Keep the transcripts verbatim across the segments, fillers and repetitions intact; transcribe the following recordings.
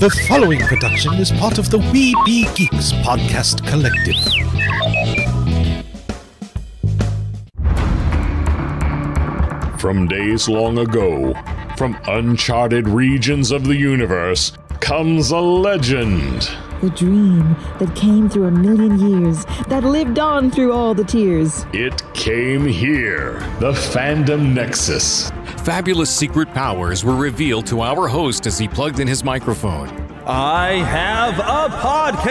The following production is part of the We Be Geeks Podcast Collective. From days long ago, from uncharted regions of the universe, comes a legend. The dream that came through a million years, that lived on through all the tears. It came here, the Fandom Nexus. Fabulous secret powers were revealed to our host as he plugged in his microphone. I have a podcast!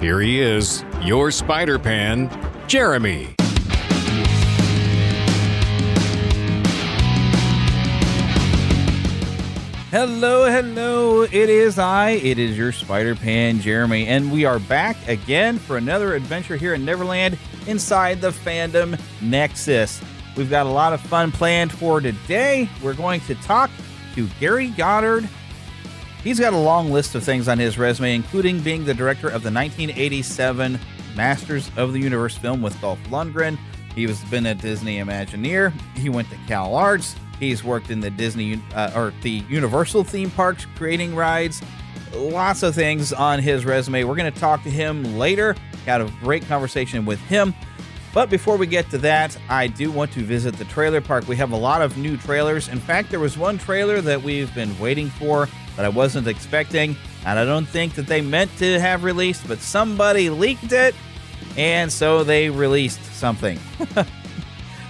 Here he is, your Spider-Pan, Jeremy. Hello, hello, it is I, it is your Spider-Pan, Jeremy, and we are back again for another adventure here in Neverland inside the Fandom Nexus. We've got a lot of fun planned for today. We're going to talk to Gary Goddard. He's got a long list of things on his resume, including being the director of the nineteen eighty-seven Masters of the Universe film with Dolph Lundgren. He's been a Disney Imagineer. He went to Cal Arts. He's worked in the Disney uh, or the Universal theme parks, creating rides. Lots of things on his resume. We're going to talk to him later. Got a great conversation with him. But before we get to that, I do want to visit the trailer park. We have a lot of new trailers. In fact, there was one trailer that we've been waiting for that I wasn't expecting, and I don't think that they meant to have released, but somebody leaked it, and so they released something.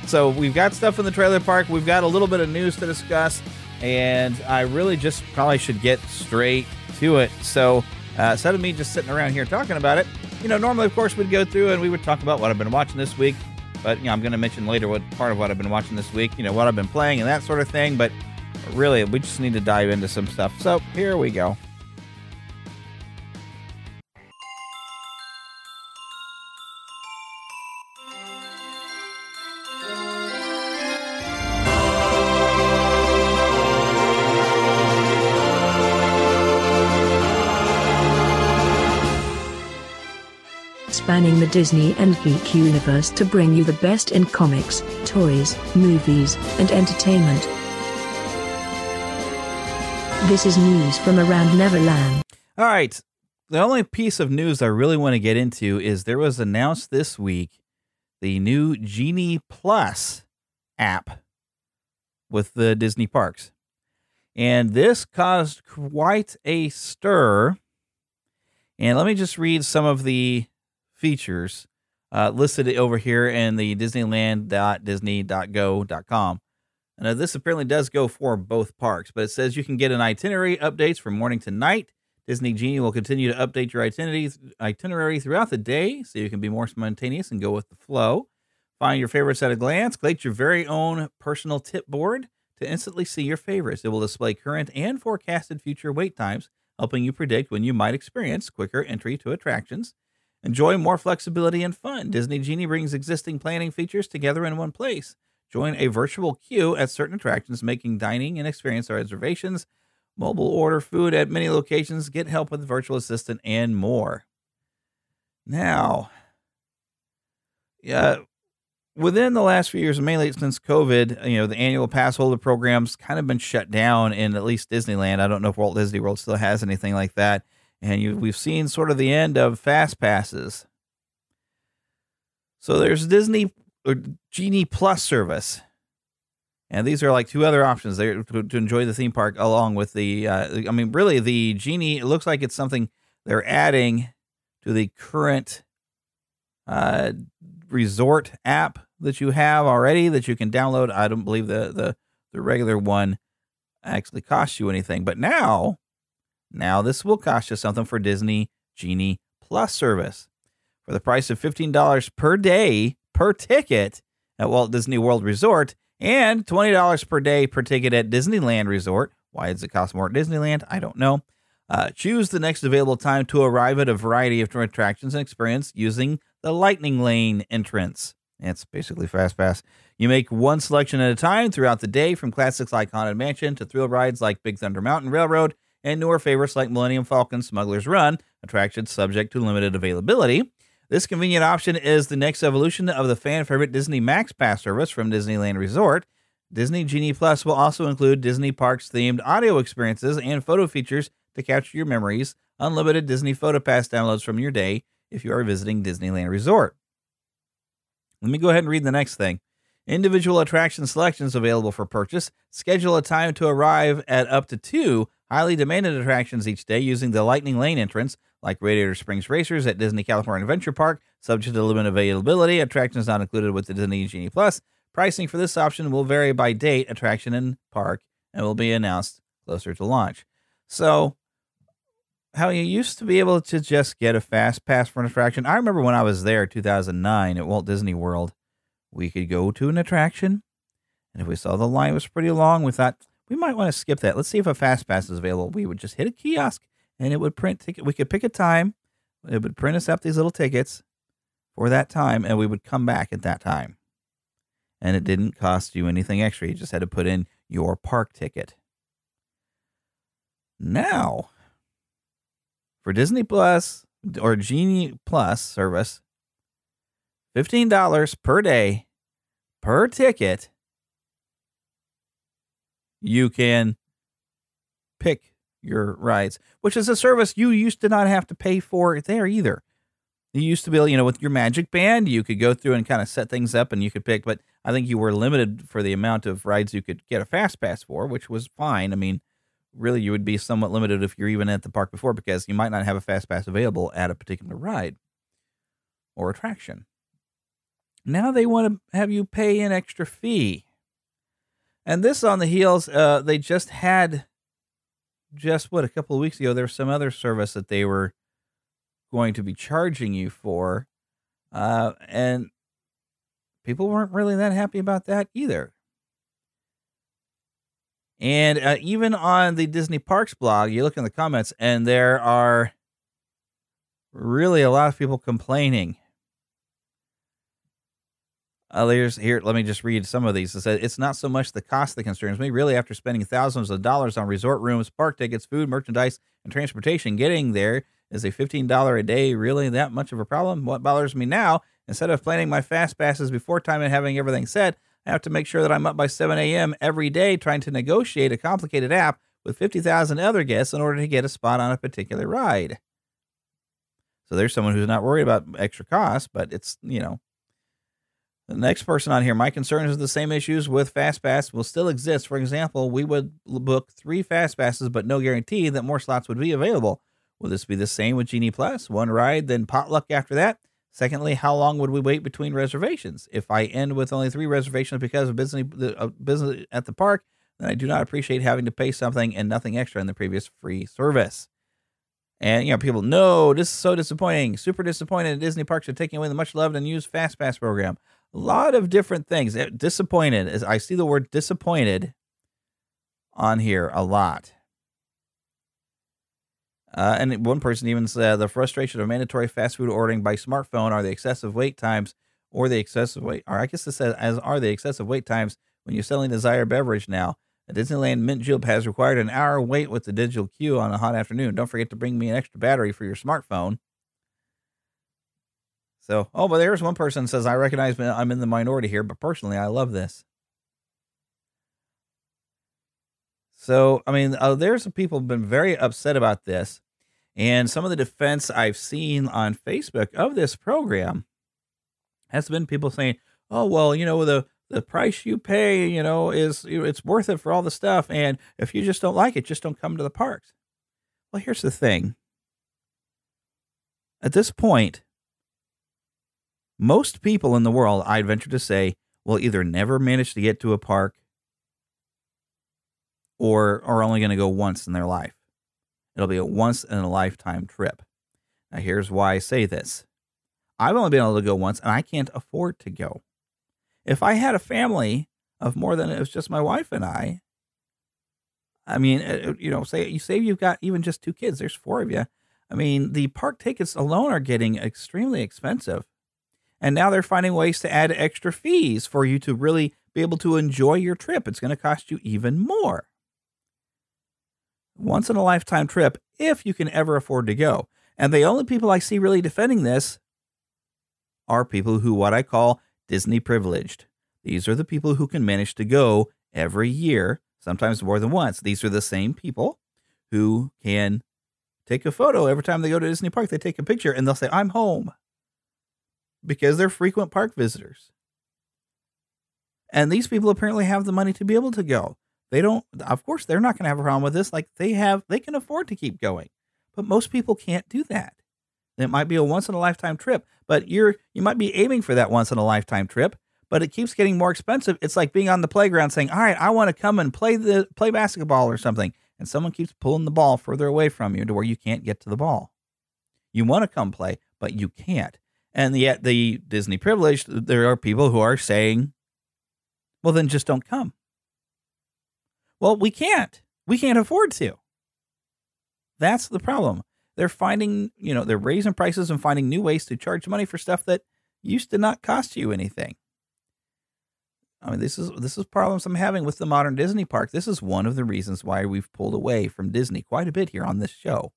So we've got stuff in the trailer park. We've got a little bit of news to discuss, and I really just probably should get straight to it. So uh, instead of me just sitting around here talking about it, you know, normally, of course, we'd go through and we would talk about what I've been watching this week. But, you know, I'm going to mention later what part of what I've been watching this week, you know, what I've been playing and that sort of thing. But really, we just need to dive into some stuff. So here we go. Spanning the Disney and Geek universe to bring you the best in comics, toys, movies, and entertainment. This is news from around Neverland. All right. The only piece of news I really want to get into is there was announced this week the new Genie Plus app with the Disney parks. And this caused quite a stir. And let me just read some of the features uh, listed over here in the disneyland dot disney dot go dot com. Now, this apparently does go for both parks, but it says you can get an itinerary updates from morning to night. Disney Genie will continue to update your itineraries, itinerary throughout the day so you can be more spontaneous and go with the flow. Find your favorites at a glance. Create your very own personal tip board to instantly see your favorites. It will display current and forecasted future wait times, helping you predict when you might experience quicker entry to attractions. Enjoy more flexibility and fun. Disney Genie brings existing planning features together in one place. Join a virtual queue at certain attractions, making dining and experience reservations, mobile order food at many locations, get help with the virtual assistant, and more. Now, yeah, within the last few years, mainly since COVID, you know, the annual pass holder program's kind of been shut down in at least Disneyland. I don't know if Walt Disney World still has anything like that. And you, we've seen sort of the end of fast passes. So there's Disney or Genie Plus service. And these are like two other options there to, to enjoy the theme park along with the, uh, I mean, really the Genie, it looks like it's something they're adding to the current uh, resort app that you have already that you can download. I don't believe the, the, the regular one actually costs you anything, but now Now, this will cost you something for Disney Genie Plus service. For the price of fifteen dollars per day per ticket at Walt Disney World Resort and twenty dollars per day per ticket at Disneyland Resort. Why does it cost more at Disneyland? I don't know. Uh, choose the next available time to arrive at a variety of attractions and experience using the Lightning Lane entrance. It's basically Fast Pass. You make one selection at a time throughout the day, from classics like Haunted Mansion to thrill rides like Big Thunder Mountain Railroad, and newer favorites like Millennium Falcon, Smuggler's Run, attractions subject to limited availability. This convenient option is the next evolution of the fan favorite Disney Max Pass service from Disneyland Resort. Disney Genie Plus will also include Disney Parks-themed audio experiences and photo features to capture your memories, unlimited Disney PhotoPass downloads from your day if you are visiting Disneyland Resort. Let me go ahead and read the next thing. Individual attraction selections available for purchase. Schedule a time to arrive at up to two highly demanded attractions each day using the Lightning Lane entrance, like Radiator Springs Racers at Disney California Adventure Park, subject to limited availability. Attractions not included with the Disney Genie Plus. Pricing for this option will vary by date, attraction, and park, and will be announced closer to launch. So, how you used to be able to just get a fast pass for an attraction. I remember when I was there in two thousand nine at Walt Disney World, we could go to an attraction, and if we saw the line was pretty long, we thought, we might want to skip that. Let's see if a fast pass is available. We would just hit a kiosk, and it would print ticket. We could pick a time. It would print us up these little tickets for that time, and we would come back at that time. And it didn't cost you anything extra. You just had to put in your park ticket. Now, for Disney Plus or Genie Plus service, fifteen dollars per day per ticket, you can pick your rides, which is a service you used to not have to pay for there either. You used to be able, you know, with your Magic Band, you could go through and kind of set things up and you could pick, but I think you were limited for the amount of rides you could get a fast pass for, which was fine. I mean, really, you would be somewhat limited if you're even at the park before, because you might not have a fast pass available at a particular ride or attraction. Now they want to have you pay an extra fee. And this on the heels, uh, they just had, just what, a couple of weeks ago, there was some other service that they were going to be charging you for. Uh, and people weren't really that happy about that either. And uh, even on the Disney Parks blog, you look in the comments, and there are really a lot of people complaining. Uh, there's, here, let me just read some of these. It said, it's not so much the cost that concerns me. Really, after spending thousands of dollars on resort rooms, park tickets, food, merchandise, and transportation, getting there is a fifteen dollars a day really that much of a problem? What bothers me now, instead of planning my fast passes before time and having everything set, I have to make sure that I'm up by seven a m every day trying to negotiate a complicated app with fifty thousand other guests in order to get a spot on a particular ride. So there's someone who's not worried about extra costs, but it's, you know, the next person on here, my concerns are the same issues with FastPass will still exist. For example, we would book three FastPasses, but no guarantee that more slots would be available. Will this be the same with Genie Plus? One ride, then potluck after that? Secondly, how long would we wait between reservations? If I end with only three reservations because of business, uh, business at the park, then I do not appreciate having to pay something and nothing extra in the previous free service. And, you know, people, no, this is so disappointing. Super disappointed. Disney parks are taking away the much-loved and used FastPass program. A lot of different things. Disappointed. As I see the word disappointed on here a lot. Uh, and one person even said the frustration of mandatory fast food ordering by smartphone are the excessive wait times or the excessive wait. Or I guess it says as are the excessive wait times when you're selling desired beverage now. At Disneyland, Mint Julep has required an hour wait with the digital queue on a hot afternoon. Don't forget to bring me an extra battery for your smartphone. So, oh, but there's one person who says, I recognize I'm in the minority here, but personally, I love this. So, I mean, uh, there's some people who've been very upset about this. And some of the defense I've seen on Facebook of this program has been people saying, oh, well, you know, the, the price you pay, you know, is it's worth it for all the stuff. And if you just don't like it, just don't come to the parks. Well, here's the thing. At this point, most people in the world, I'd venture to say, will either never manage to get to a park or are only going to go once in their life. It'll be a once-in-a-lifetime trip. Now, here's why I say this. I've only been able to go once, and I can't afford to go. If I had a family of more than it was just my wife and I, I mean, you know, say you say you've got even just two kids. There's four of you. I mean, the park tickets alone are getting extremely expensive. And now they're finding ways to add extra fees for you to really be able to enjoy your trip. It's going to cost you even more. Once in a lifetime trip, if you can ever afford to go. And the only people I see really defending this are people who what I call Disney privileged. These are the people who can manage to go every year, sometimes more than once. These are the same people who can take a photo every time they go to Disney Park. They take a picture and they'll say, I'm home, because they're frequent park visitors. And these people apparently have the money to be able to go. They don't, of course, they're not going to have a problem with this. Like they have, they can afford to keep going, but most people can't do that. It might be a once in a lifetime trip, but you're, you might be aiming for that once in a lifetime trip, but it keeps getting more expensive. It's like being on the playground saying, all right, I want to come and play the play basketball or something. And someone keeps pulling the ball further away from you to where you can't get to the ball. You want to come play, but you can't. And yet the Disney privilege, there are people who are saying, well, then just don't come. Well, we can't. We can't afford to. That's the problem. They're finding, you know, they're raising prices and finding new ways to charge money for stuff that used to not cost you anything. I mean, this is this is problems I'm having with the modern Disney park. This is one of the reasons why we've pulled away from Disney quite a bit here on this show.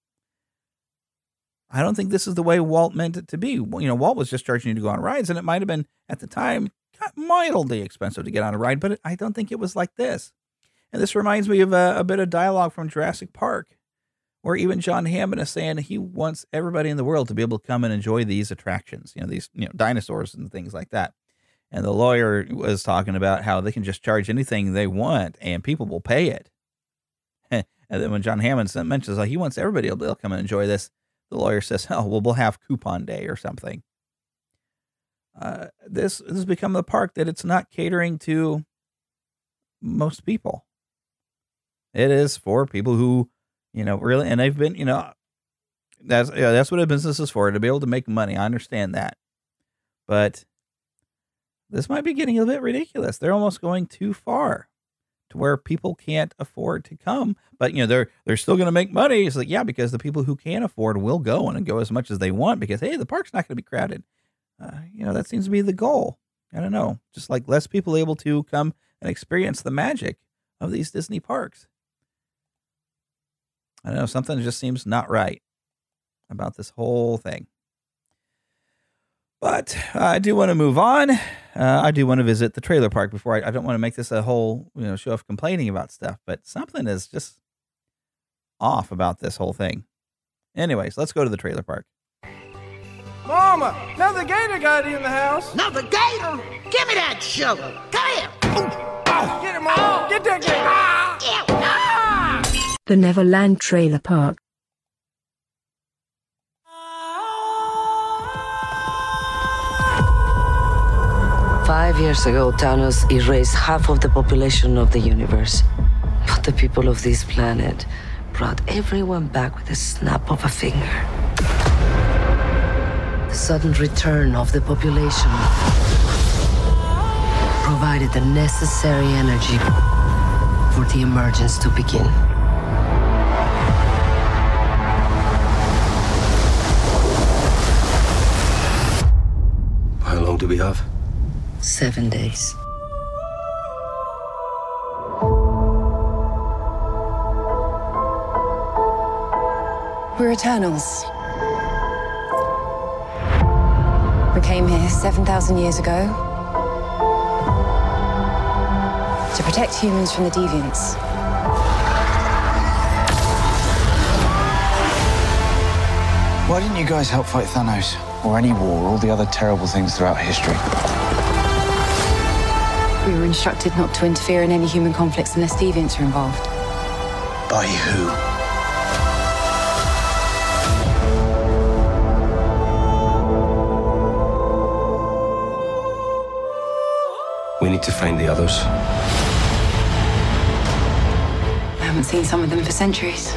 I don't think this is the way Walt meant it to be. You know, Walt was just charging you to go on rides, and it might have been, at the time, mildly expensive to get on a ride, but I don't think it was like this. And this reminds me of a, a bit of dialogue from Jurassic Park, or even John Hammond is saying he wants everybody in the world to be able to come and enjoy these attractions, you know, these you know dinosaurs and things like that. And the lawyer was talking about how they can just charge anything they want and people will pay it. And then when John Hammond mentions, like, he wants everybody to be able to come and enjoy this, the lawyer says, oh, well, we'll have coupon day or something. Uh, this, this has become the park that it's not catering to most people. It is for people who, you know, really, and they've been, you know, that's, yeah, that's what a business is for, to be able to make money. I understand that. But this might be getting a bit ridiculous. They're almost going too far to where people can't afford to come, but you know, they're, they're still going to make money. It's like, yeah, because the people who can afford will go and go as much as they want because, hey, the park's not going to be crowded. Uh, you know, that seems to be the goal. I don't know. Just like less people able to come and experience the magic of these Disney parks. I don't know. Something just seems not right about this whole thing. But uh, I do want to move on. Uh, I do want to visit the trailer park before I, I don't want to make this a whole, you know, show of complaining about stuff, but something is just off about this whole thing. Anyways, let's go to the trailer park. Mama, now the gator got in the house. Now the gator? Give me that shovel. Come here. Oh, get him all. Get that gator. Ah. Ah. The Neverland Trailer Park. Five years ago, Thanos erased half of the population of the universe. But the people of this planet brought everyone back with a snap of a finger. The sudden return of the population provided the necessary energy for the emergence to begin. How long do we have? Seven days. We're Eternals. We came here seven thousand years ago to protect humans from the Deviants. Why didn't you guys help fight Thanos? Or any war, or all the other terrible things throughout history? We were instructed not to interfere in any human conflicts unless deviants are involved. By who? We need to find the others. I haven't seen some of them for centuries.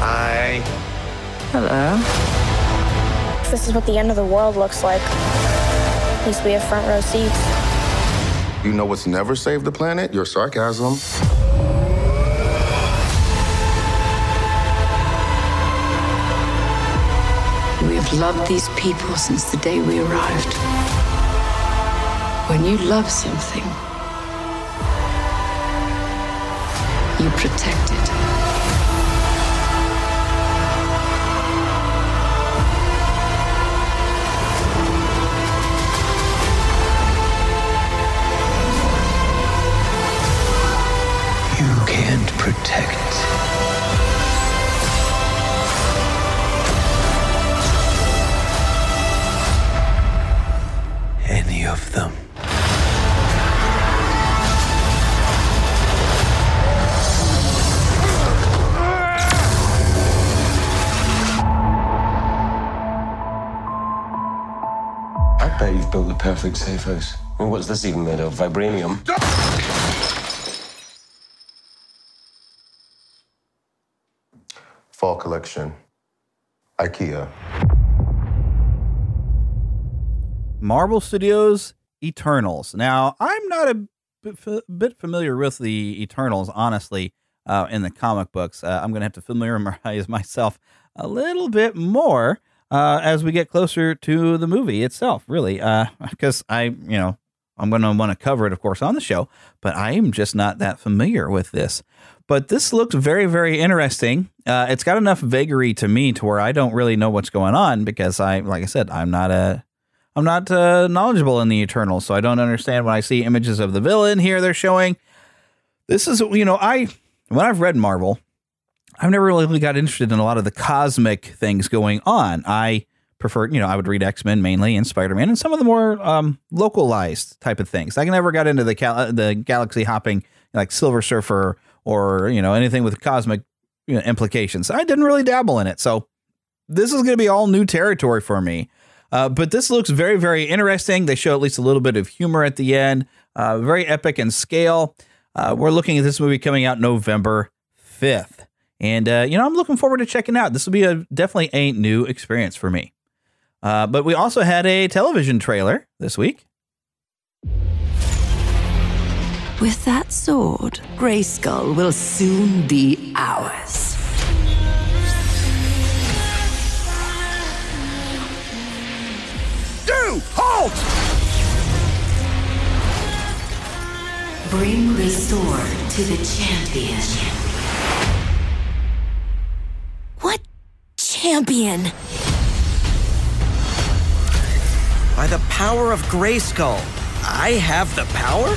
Hi. Hello. This is what the end of the world looks like. At least we have front row seats. You know what's never saved the planet? Your sarcasm. We have loved these people since the day we arrived. When you love something, you protect it. you can't protect. Any of them. I bet you've built the perfect safe house. Well, what's this even made of? Vibranium? Fall collection. IKEA. Marvel Studios' Eternals. Now, I'm not a b- bit familiar with the Eternals, honestly, uh, in the comic books. Uh, I'm going to have to familiarize myself a little bit more uh, as we get closer to the movie itself, really, because uh, I, you know, I'm going to want to cover it, of course, on the show, but I am just not that familiar with this. But this looked very, very interesting. Uh, it's got enough vagary to me to where I don't really know what's going on because I, like I said, I'm not a I'm not uh, knowledgeable in the Eternals, so I don't understand when I see images of the villain here they're showing. This is, you know, I when I've read Marvel, I've never really got interested in a lot of the cosmic things going on. I prefer, you know, I would read X-Men mainly and Spider-Man and some of the more um, localized type of things. I never got into the cal- the galaxy hopping, like Silver Surfer or, you know, anything with cosmic you know, implications. I didn't really dabble in it, so this is going to be all new territory for me. Uh, but this looks very, very interesting. They show at least a little bit of humor at the end. Uh, very epic in scale. Uh, we're looking at this movie coming out November fifth. And, uh, you know, I'm looking forward to checking out. This will be a definitely a new experience for me. Uh, but we also had a television trailer this week. With that sword, Grayskull will soon be ours. Halt! Bring the sword to the champion. What champion? By the power of Grayskull, I have the power?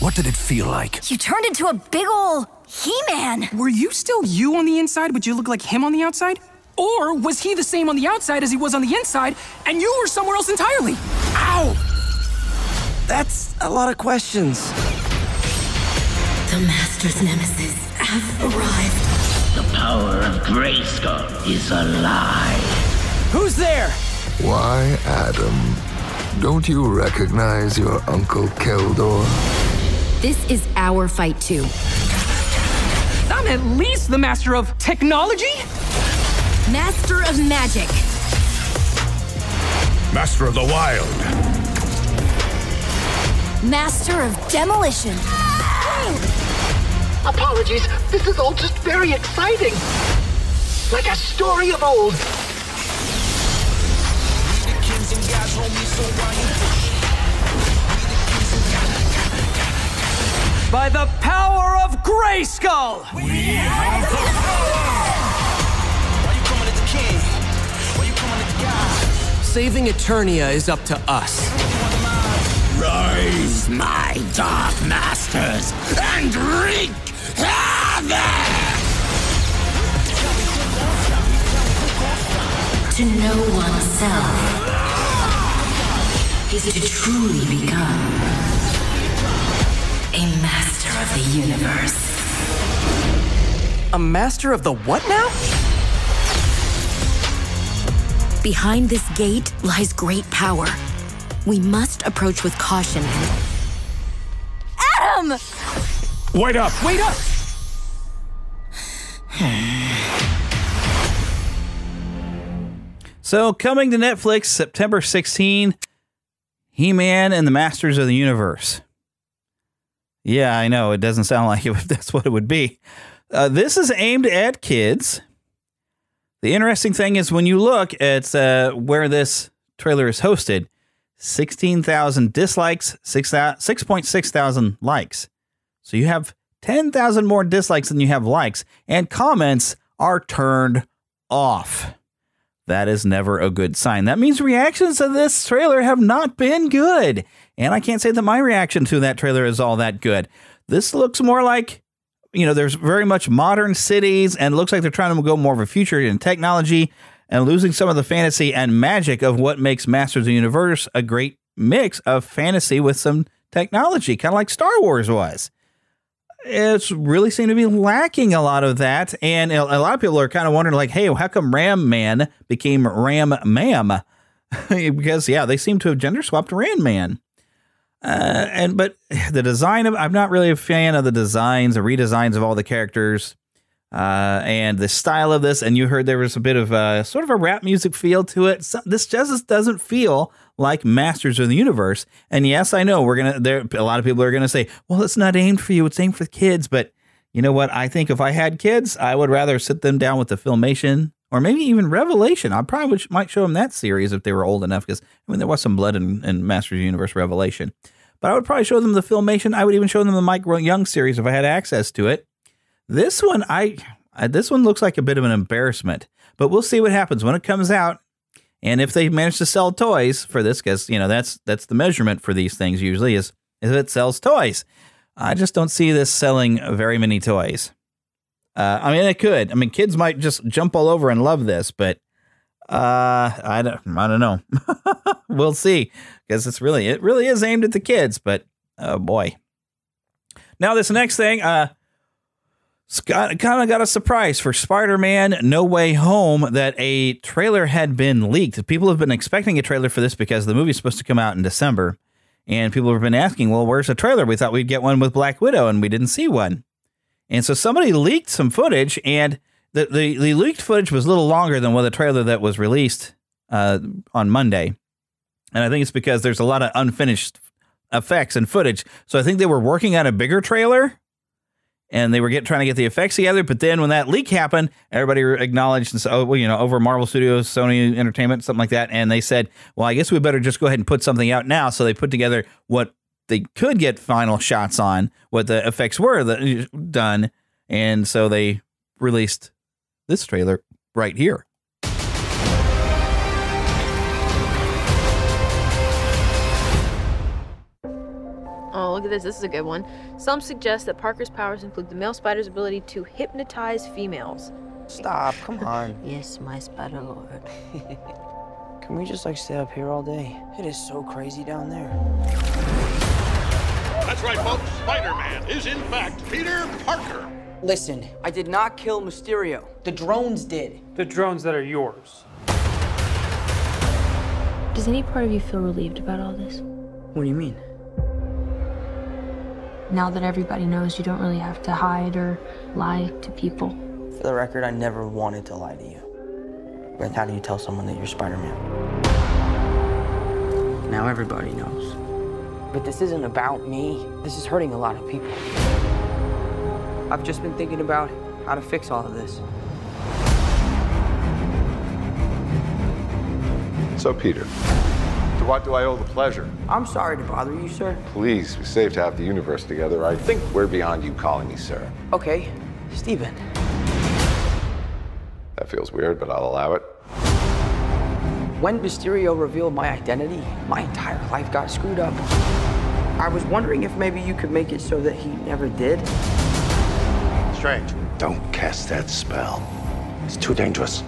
What did it feel like? You turned into a big ol' He-Man. Were you still you on the inside, but you look like him on the outside? Or was he the same on the outside as he was on the inside, and you were somewhere else entirely? Ow! That's a lot of questions. The Master's nemesis have arrived. The power of Grayskull is alive. Who's there? Why, Adam, don't you recognize your Uncle Keldor? This is our fight, too. I'm at least the master of technology? Master of magic. Master of the wild. Master of demolition. Oh. Apologies, this is all just very exciting. Like a story of old. By the power of Grayskull! We have the power! Why you coming at the king? Why you coming at the god? Saving Eternia is up to us. Rise, my dark masters, and wreak havoc! To know oneself is to truly become a master of the universe. A master of the what now? Behind this gate lies great power. We must approach with caution. Adam! Wait up! Wait up! So, coming to Netflix, September sixteenth, He-Man and the Masters of the Universe. Yeah, I know. It doesn't sound like it, but that's what it would be. Uh, this is aimed at kids. The interesting thing is when you look at uh, where this trailer is hosted, sixteen thousand dislikes, six point six thousand likes. So you have ten thousand more dislikes than you have likes, and comments are turned off. That is never a good sign. That means reactions to this trailer have not been good. And I can't say that my reaction to that trailer is all that good. This looks more like, you know, there's very much modern cities and looks like they're trying to go more of a future in technology and losing some of the fantasy and magic of what makes Masters of the Universe a great mix of fantasy with some technology, kind of like Star Wars was. It's really seemed to be lacking a lot of that. And a lot of people are kind of wondering, like, hey, well, how come Ram Man became Ram Mam? Because, yeah, they seem to have gender swapped Ram Man. Uh, and but the design of, I'm not really a fan of the designs, the redesigns of all the characters uh, and the style of this. And you heard there was a bit of a, sort of a rap music feel to it. So this just doesn't feel like Masters of the Universe. And yes, I know we're going to, there, a lot of people are going to say, well, it's not aimed for you. It's aimed for kids. But you know what? I think if I had kids, I would rather sit them down with the Filmation or maybe even Revelation. I probably might show them that series if they were old enough, because I mean, there was some blood in, in Masters of the Universe Revelation, but I would probably show them the Filmation. I would even show them the Mike Young series if I had access to it. This one, I, I this one looks like a bit of an embarrassment, but we'll see what happens when it comes out. And if they manage to sell toys for this, because, you know, that's that's the measurement for these things usually is if it sells toys. I just don't see this selling very many toys. Uh, I mean, it could. I mean, kids might just jump all over and love this, but uh, I don't I don't know. We'll see, because it's really it really is aimed at the kids. But, oh, boy. Now, this next thing. Uh, Scott kind of got a surprise for Spider-Man No Way Home that a trailer had been leaked. People have been expecting a trailer for this because the movie's supposed to come out in December. And people have been asking, well, where's the trailer? We thought we'd get one with Black Widow, and we didn't see one. And so somebody leaked some footage, and the, the, the leaked footage was a little longer than what the trailer that was released uh, on Monday. And I think it's because there's a lot of unfinished effects and footage. So I think they were working on a bigger trailer. And they were get, trying to get the effects together. But then when that leak happened, everybody acknowledged, and so, oh, well, you know, over Marvel Studios, Sony Entertainment, something like that. And they said, well, I guess we better just go ahead and put something out now. So they put together what they could get final shots on, what the effects were that, done. And so they released this trailer right here. Look at this, this is a good one. Some suggest that Parker's powers include the male spider's ability to hypnotize females. Stop, come on. Yes, my spider lord. Can we just like stay up here all day? It is so crazy down there. That's right, folks. Spider-Man is in fact Peter Parker. Listen, I did not kill Mysterio. The drones did. The drones that are yours. Does any part of you feel relieved about all this? What do you mean? Now that everybody knows, you don't really have to hide or lie to people. For the record, I never wanted to lie to you. But how do you tell someone that you're Spider-Man? Now everybody knows. But this isn't about me. This is hurting a lot of people. I've just been thinking about how to fix all of this. So, Peter, to what do I owe the pleasure? I'm sorry to bother you, sir. Please, we're safe to have the universe together. I think we're beyond you calling me sir. Okay, Steven. That feels weird, but I'll allow it. When Mysterio revealed my identity, my entire life got screwed up. I was wondering if maybe you could make it so that he never did. Strange. Don't cast that spell. It's too dangerous.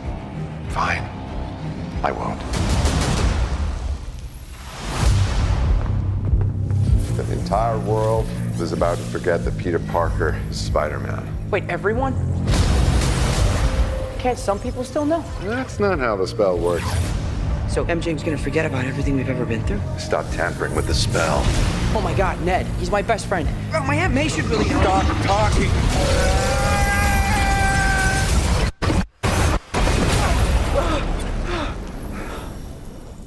Fine. I won't. The entire world is about to forget that Peter Parker is Spider-Man. Wait, everyone? Can't some people still know? That's not how the spell works. So M J's gonna forget about everything we've ever been through? Stop tampering with the spell. Oh my God, Ned, he's my best friend. Oh, my Aunt May should really know. Stop talking.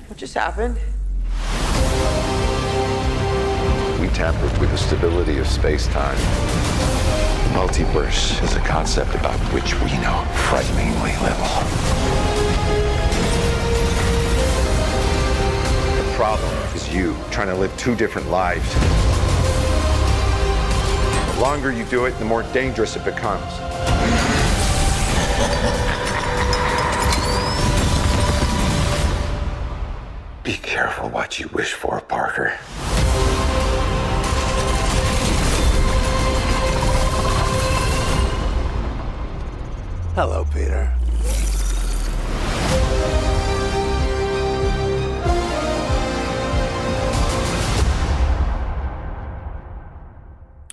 What just happened? Tampered with the stability of space-time. The multiverse is a concept about which we know frighteningly little. The problem is you trying to live two different lives. The longer you do it, the more dangerous it becomes. Careful what you wish for, Parker. Hello, Peter.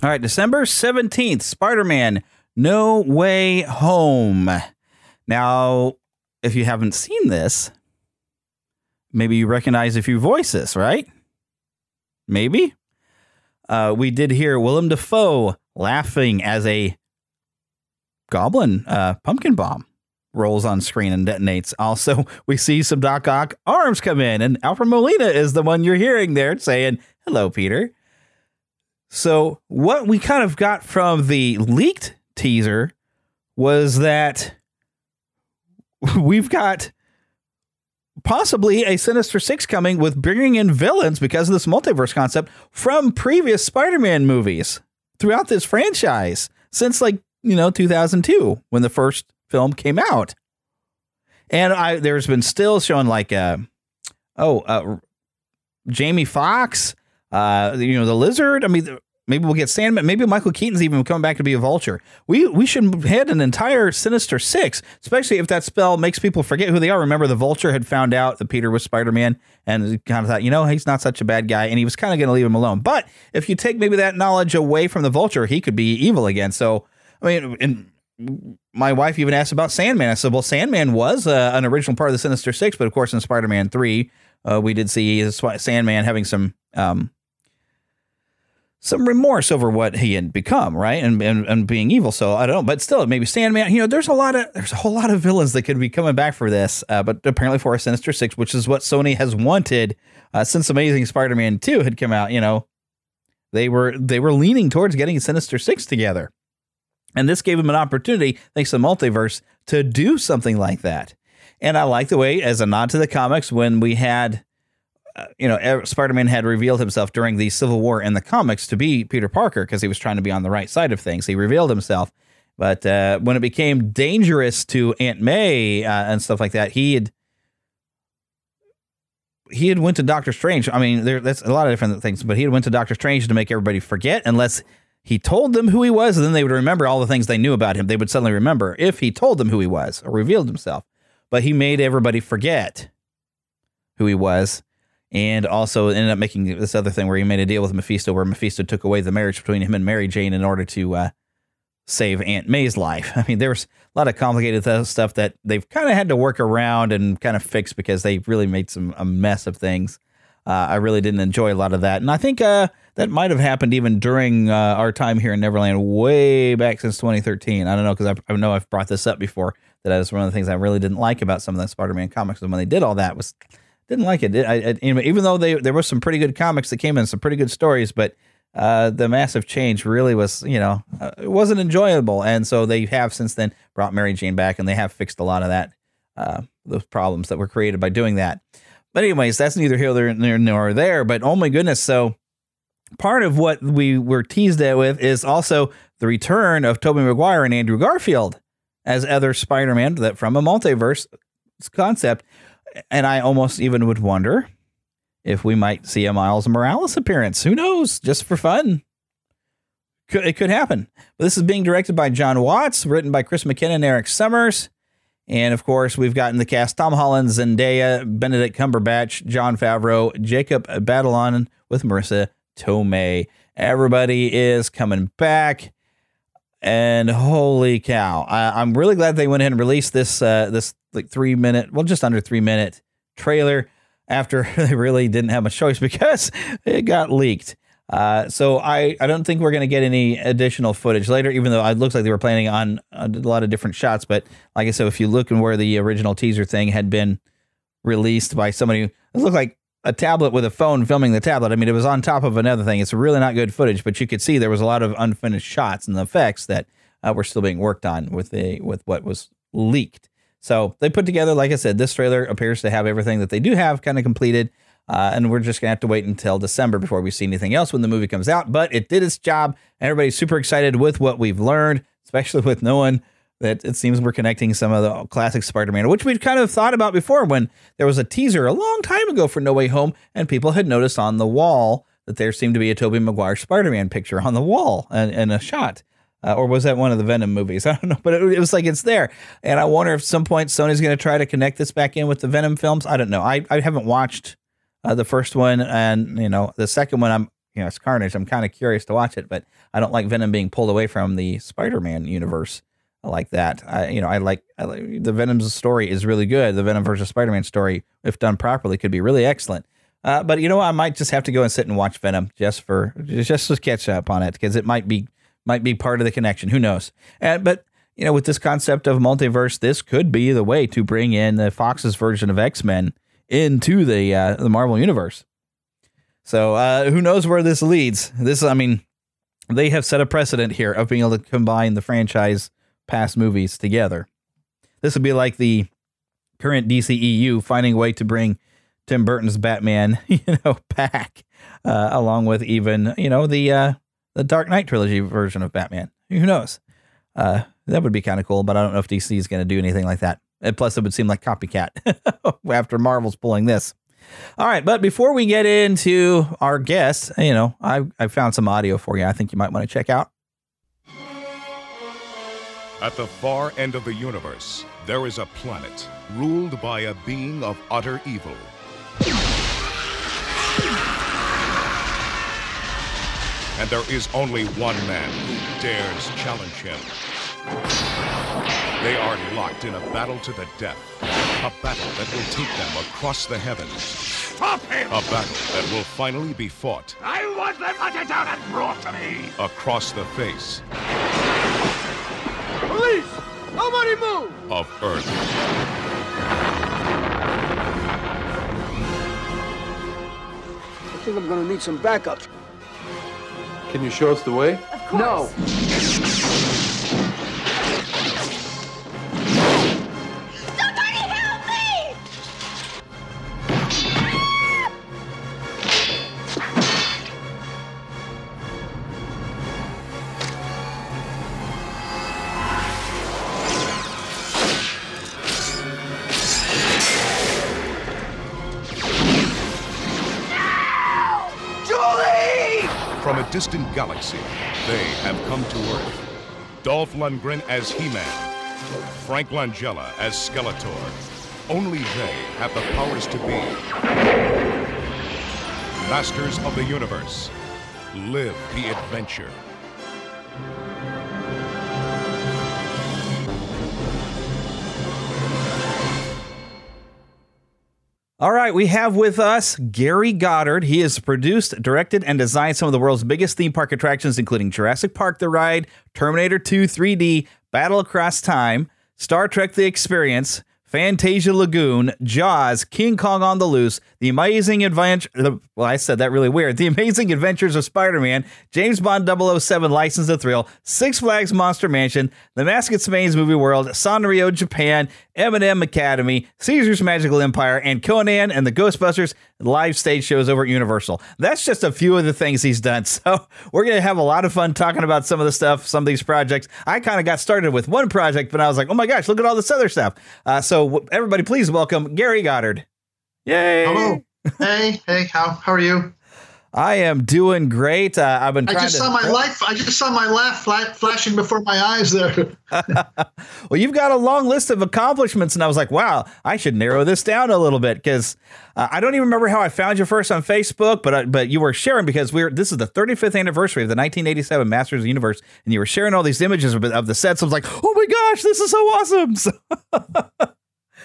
All right, December seventeenth, Spider-Man: No Way Home. Now, if you haven't seen this, maybe you recognize a few voices, right? Maybe. Uh, we did hear Willem Dafoe laughing as a goblin uh, pumpkin bomb rolls on screen and detonates. Also, we see some Doc Ock arms come in, and Alfred Molina is the one you're hearing there saying, hello, Peter. So what we kind of got from the leaked teaser was that we've got possibly a Sinister Six coming with bringing in villains because of this multiverse concept from previous Spider-Man movies throughout this franchise since, like, you know, two thousand two when the first film came out. And I there's been still showing like, uh, oh, uh, Jamie Foxx. Uh, you know, the lizard. I mean, maybe we'll get Sandman. Maybe Michael Keaton's even coming back to be a vulture. We we should head an entire Sinister Six, especially if that spell makes people forget who they are. Remember, the vulture had found out that Peter was Spider-Man and kind of thought, you know, he's not such a bad guy, and he was kind of going to leave him alone. But if you take maybe that knowledge away from the vulture, he could be evil again. So, I mean, and my wife even asked about Sandman. I said, well, Sandman was uh, an original part of the Sinister Six, but of course, in Spider-Man three, uh, we did see Sandman having some... Um, some remorse over what he had become, right? And, and and being evil. So I don't know, but still, maybe Sandman, you know, there's a lot of, there's a whole lot of villains that could be coming back for this, uh, but apparently for a Sinister Six, which is what Sony has wanted uh, since Amazing Spider-Man two had come out, you know, they were, they were leaning towards getting a Sinister Six together. And this gave them an opportunity, thanks to the multiverse, to do something like that. And I like the way, as a nod to the comics, when we had, Uh, you know, Spider-Man had revealed himself during the Civil War in the comics to be Peter Parker because he was trying to be on the right side of things. He revealed himself. But uh, when it became dangerous to Aunt May uh, and stuff like that, he had he had went to Doctor Strange. I mean, there, that's a lot of different things, but he had went to Doctor Strange to make everybody forget unless he told them who he was. And then they would remember all the things they knew about him. They would suddenly remember if he told them who he was or revealed himself. But he made everybody forget who he was. And also ended up making this other thing where he made a deal with Mephisto, where Mephisto took away the marriage between him and Mary Jane in order to uh, save Aunt May's life. I mean, there's a lot of complicated stuff that they've kind of had to work around and kind of fix because they really made some a mess of things. Uh, I really didn't enjoy a lot of that. And I think uh, that might have happened even during uh, our time here in Neverland way back since twenty thirteen. I don't know, because I, I know I've brought this up before, that that is one of the things I really didn't like about some of the Spider-Man comics. And when they did all that, was... Didn't like it. I, I, even though they there were some pretty good comics that came in, some pretty good stories, but uh, the massive change really was, you know, uh, it wasn't enjoyable. And so they have since then brought Mary Jane back, and they have fixed a lot of that, uh, those problems that were created by doing that. But anyways, that's neither here nor there. But oh my goodness, so part of what we were teased at with is also the return of Tobey Maguire and Andrew Garfield as other Spider-Man that from a multiverse concept. And I almost even would wonder if we might see a Miles Morales appearance. Who knows? Just for fun. Could, it could happen. But this is being directed by John Watts, written by Chris McKenna and Eric Summers. And, of course, we've gotten the cast Tom Holland, Zendaya, Benedict Cumberbatch, Jon Favreau, Jacob Batalon with Marissa Tomei. Everybody is coming back. And holy cow, I, I'm really glad they went ahead and released this uh, this like three minute, well, just under three minute trailer after they really didn't have much choice because it got leaked. Uh, so I, I don't think we're going to get any additional footage later, even though it looks like they were planning on a lot of different shots. But like I said, if you look and where the original teaser thing had been released by somebody, it looked like a tablet with a phone filming the tablet. I mean, it was on top of another thing. It's really not good footage, but you could see there was a lot of unfinished shots and the effects that uh, were still being worked on with the with what was leaked. So they put together, like I said, this trailer appears to have everything that they do have kind of completed, uh, and we're just gonna have to wait until December before we see anything else when the movie comes out. But it did its job. Everybody's super excited with what we've learned, especially with no one that it seems we're connecting some of the classic Spider-Man, which we've kind of thought about before when there was a teaser a long time ago for No Way Home, and people had noticed on the wall that there seemed to be a Tobey Maguire Spider-Man picture on the wall and, and a shot. Uh, or was that one of the Venom movies? I don't know, but it, it was like it's there. And I wonder if at some point Sony's going to try to connect this back in with the Venom films. I don't know. I, I haven't watched uh, the first one, and, you know, the second one, I'm, you know, it's Carnage. I'm kind of curious to watch it, but I don't like Venom being pulled away from the Spider-Man universe. I like that. I, you know, I like, I like the Venom's story is really good. The Venom versus Spider-Man story, if done properly, could be really excellent. Uh, but you know, I might just have to go and sit and watch Venom just for just to catch up on it, because it might be might be part of the connection. Who knows? And but you know, with this concept of multiverse, this could be the way to bring in the Fox's version of X-Men into the uh, the Marvel universe. So uh, who knows where this leads? This, I mean, they have set a precedent here of being able to combine the franchise past movies together. This would be like the current D C E U finding a way to bring Tim Burton's Batman, you know, back, uh, along with even, you know, the uh, the Dark Knight trilogy version of Batman. Who knows? Uh, that would be kind of cool, but I don't know if D C is going to do anything like that. And plus, it would seem like copycat after Marvel's pulling this. All right, but before we get into our guests, you know, I, I found some audio for you I think you might want to check out. At the far end of the universe, there is a planet ruled by a being of utter evil. And there is only one man who dares challenge him. They are locked in a battle to the death. A battle that will take them across the heavens. Stop him! A battle that will finally be fought. I want them hunted down and brought to me! Across the face. Police! Nobody move! Of Earth. I think I'm gonna need some backup. Can you show us the way? Of course. No. Somebody help Distant galaxy, they have come to Earth. Dolph Lundgren as He-Man, Frank Langella as Skeletor. Only they have the powers to be masters of the universe. Live the adventure. All right, we have with us Gary Goddard. He has produced, directed, and designed some of the world's biggest theme park attractions, including Jurassic Park The Ride, Terminator two three D, Battle Across Time, Star Trek The Experience, Fantasia Lagoon, Jaws, King Kong on the Loose, The Amazing Adventure... Well, I said that really weird. The Amazing Adventures of Spider-Man, James Bond double oh seven License to Thrill, Six Flags Monster Mansion, The Mask at Smain's Movie World, Sanrio Japan, M and M Academy, Caesar's Magical Empire, and Conan and the Ghostbusters live stage shows over at Universal. That's just a few of the things he's done. So we're going to have a lot of fun talking about some of the stuff, some of these projects. I kind of got started with one project, but I was like, oh my gosh, look at all this other stuff. Uh, so everybody, please welcome Gary Goddard. Yay. Hello. Hey, hey, how, how are you? I am doing great. Uh, I've been. Trying I just to saw my life. I just saw my laugh flat flashing before my eyes there. Well, you've got a long list of accomplishments, and I was like, "Wow, I should narrow this down a little bit," because uh, I don't even remember how I found you first on Facebook, but I, but you were sharing because we we're this is the thirty-fifth anniversary of the nineteen eighty-seven Masters of the Universe, and you were sharing all these images of, of the sets. I was like, "Oh my gosh, this is so awesome!" So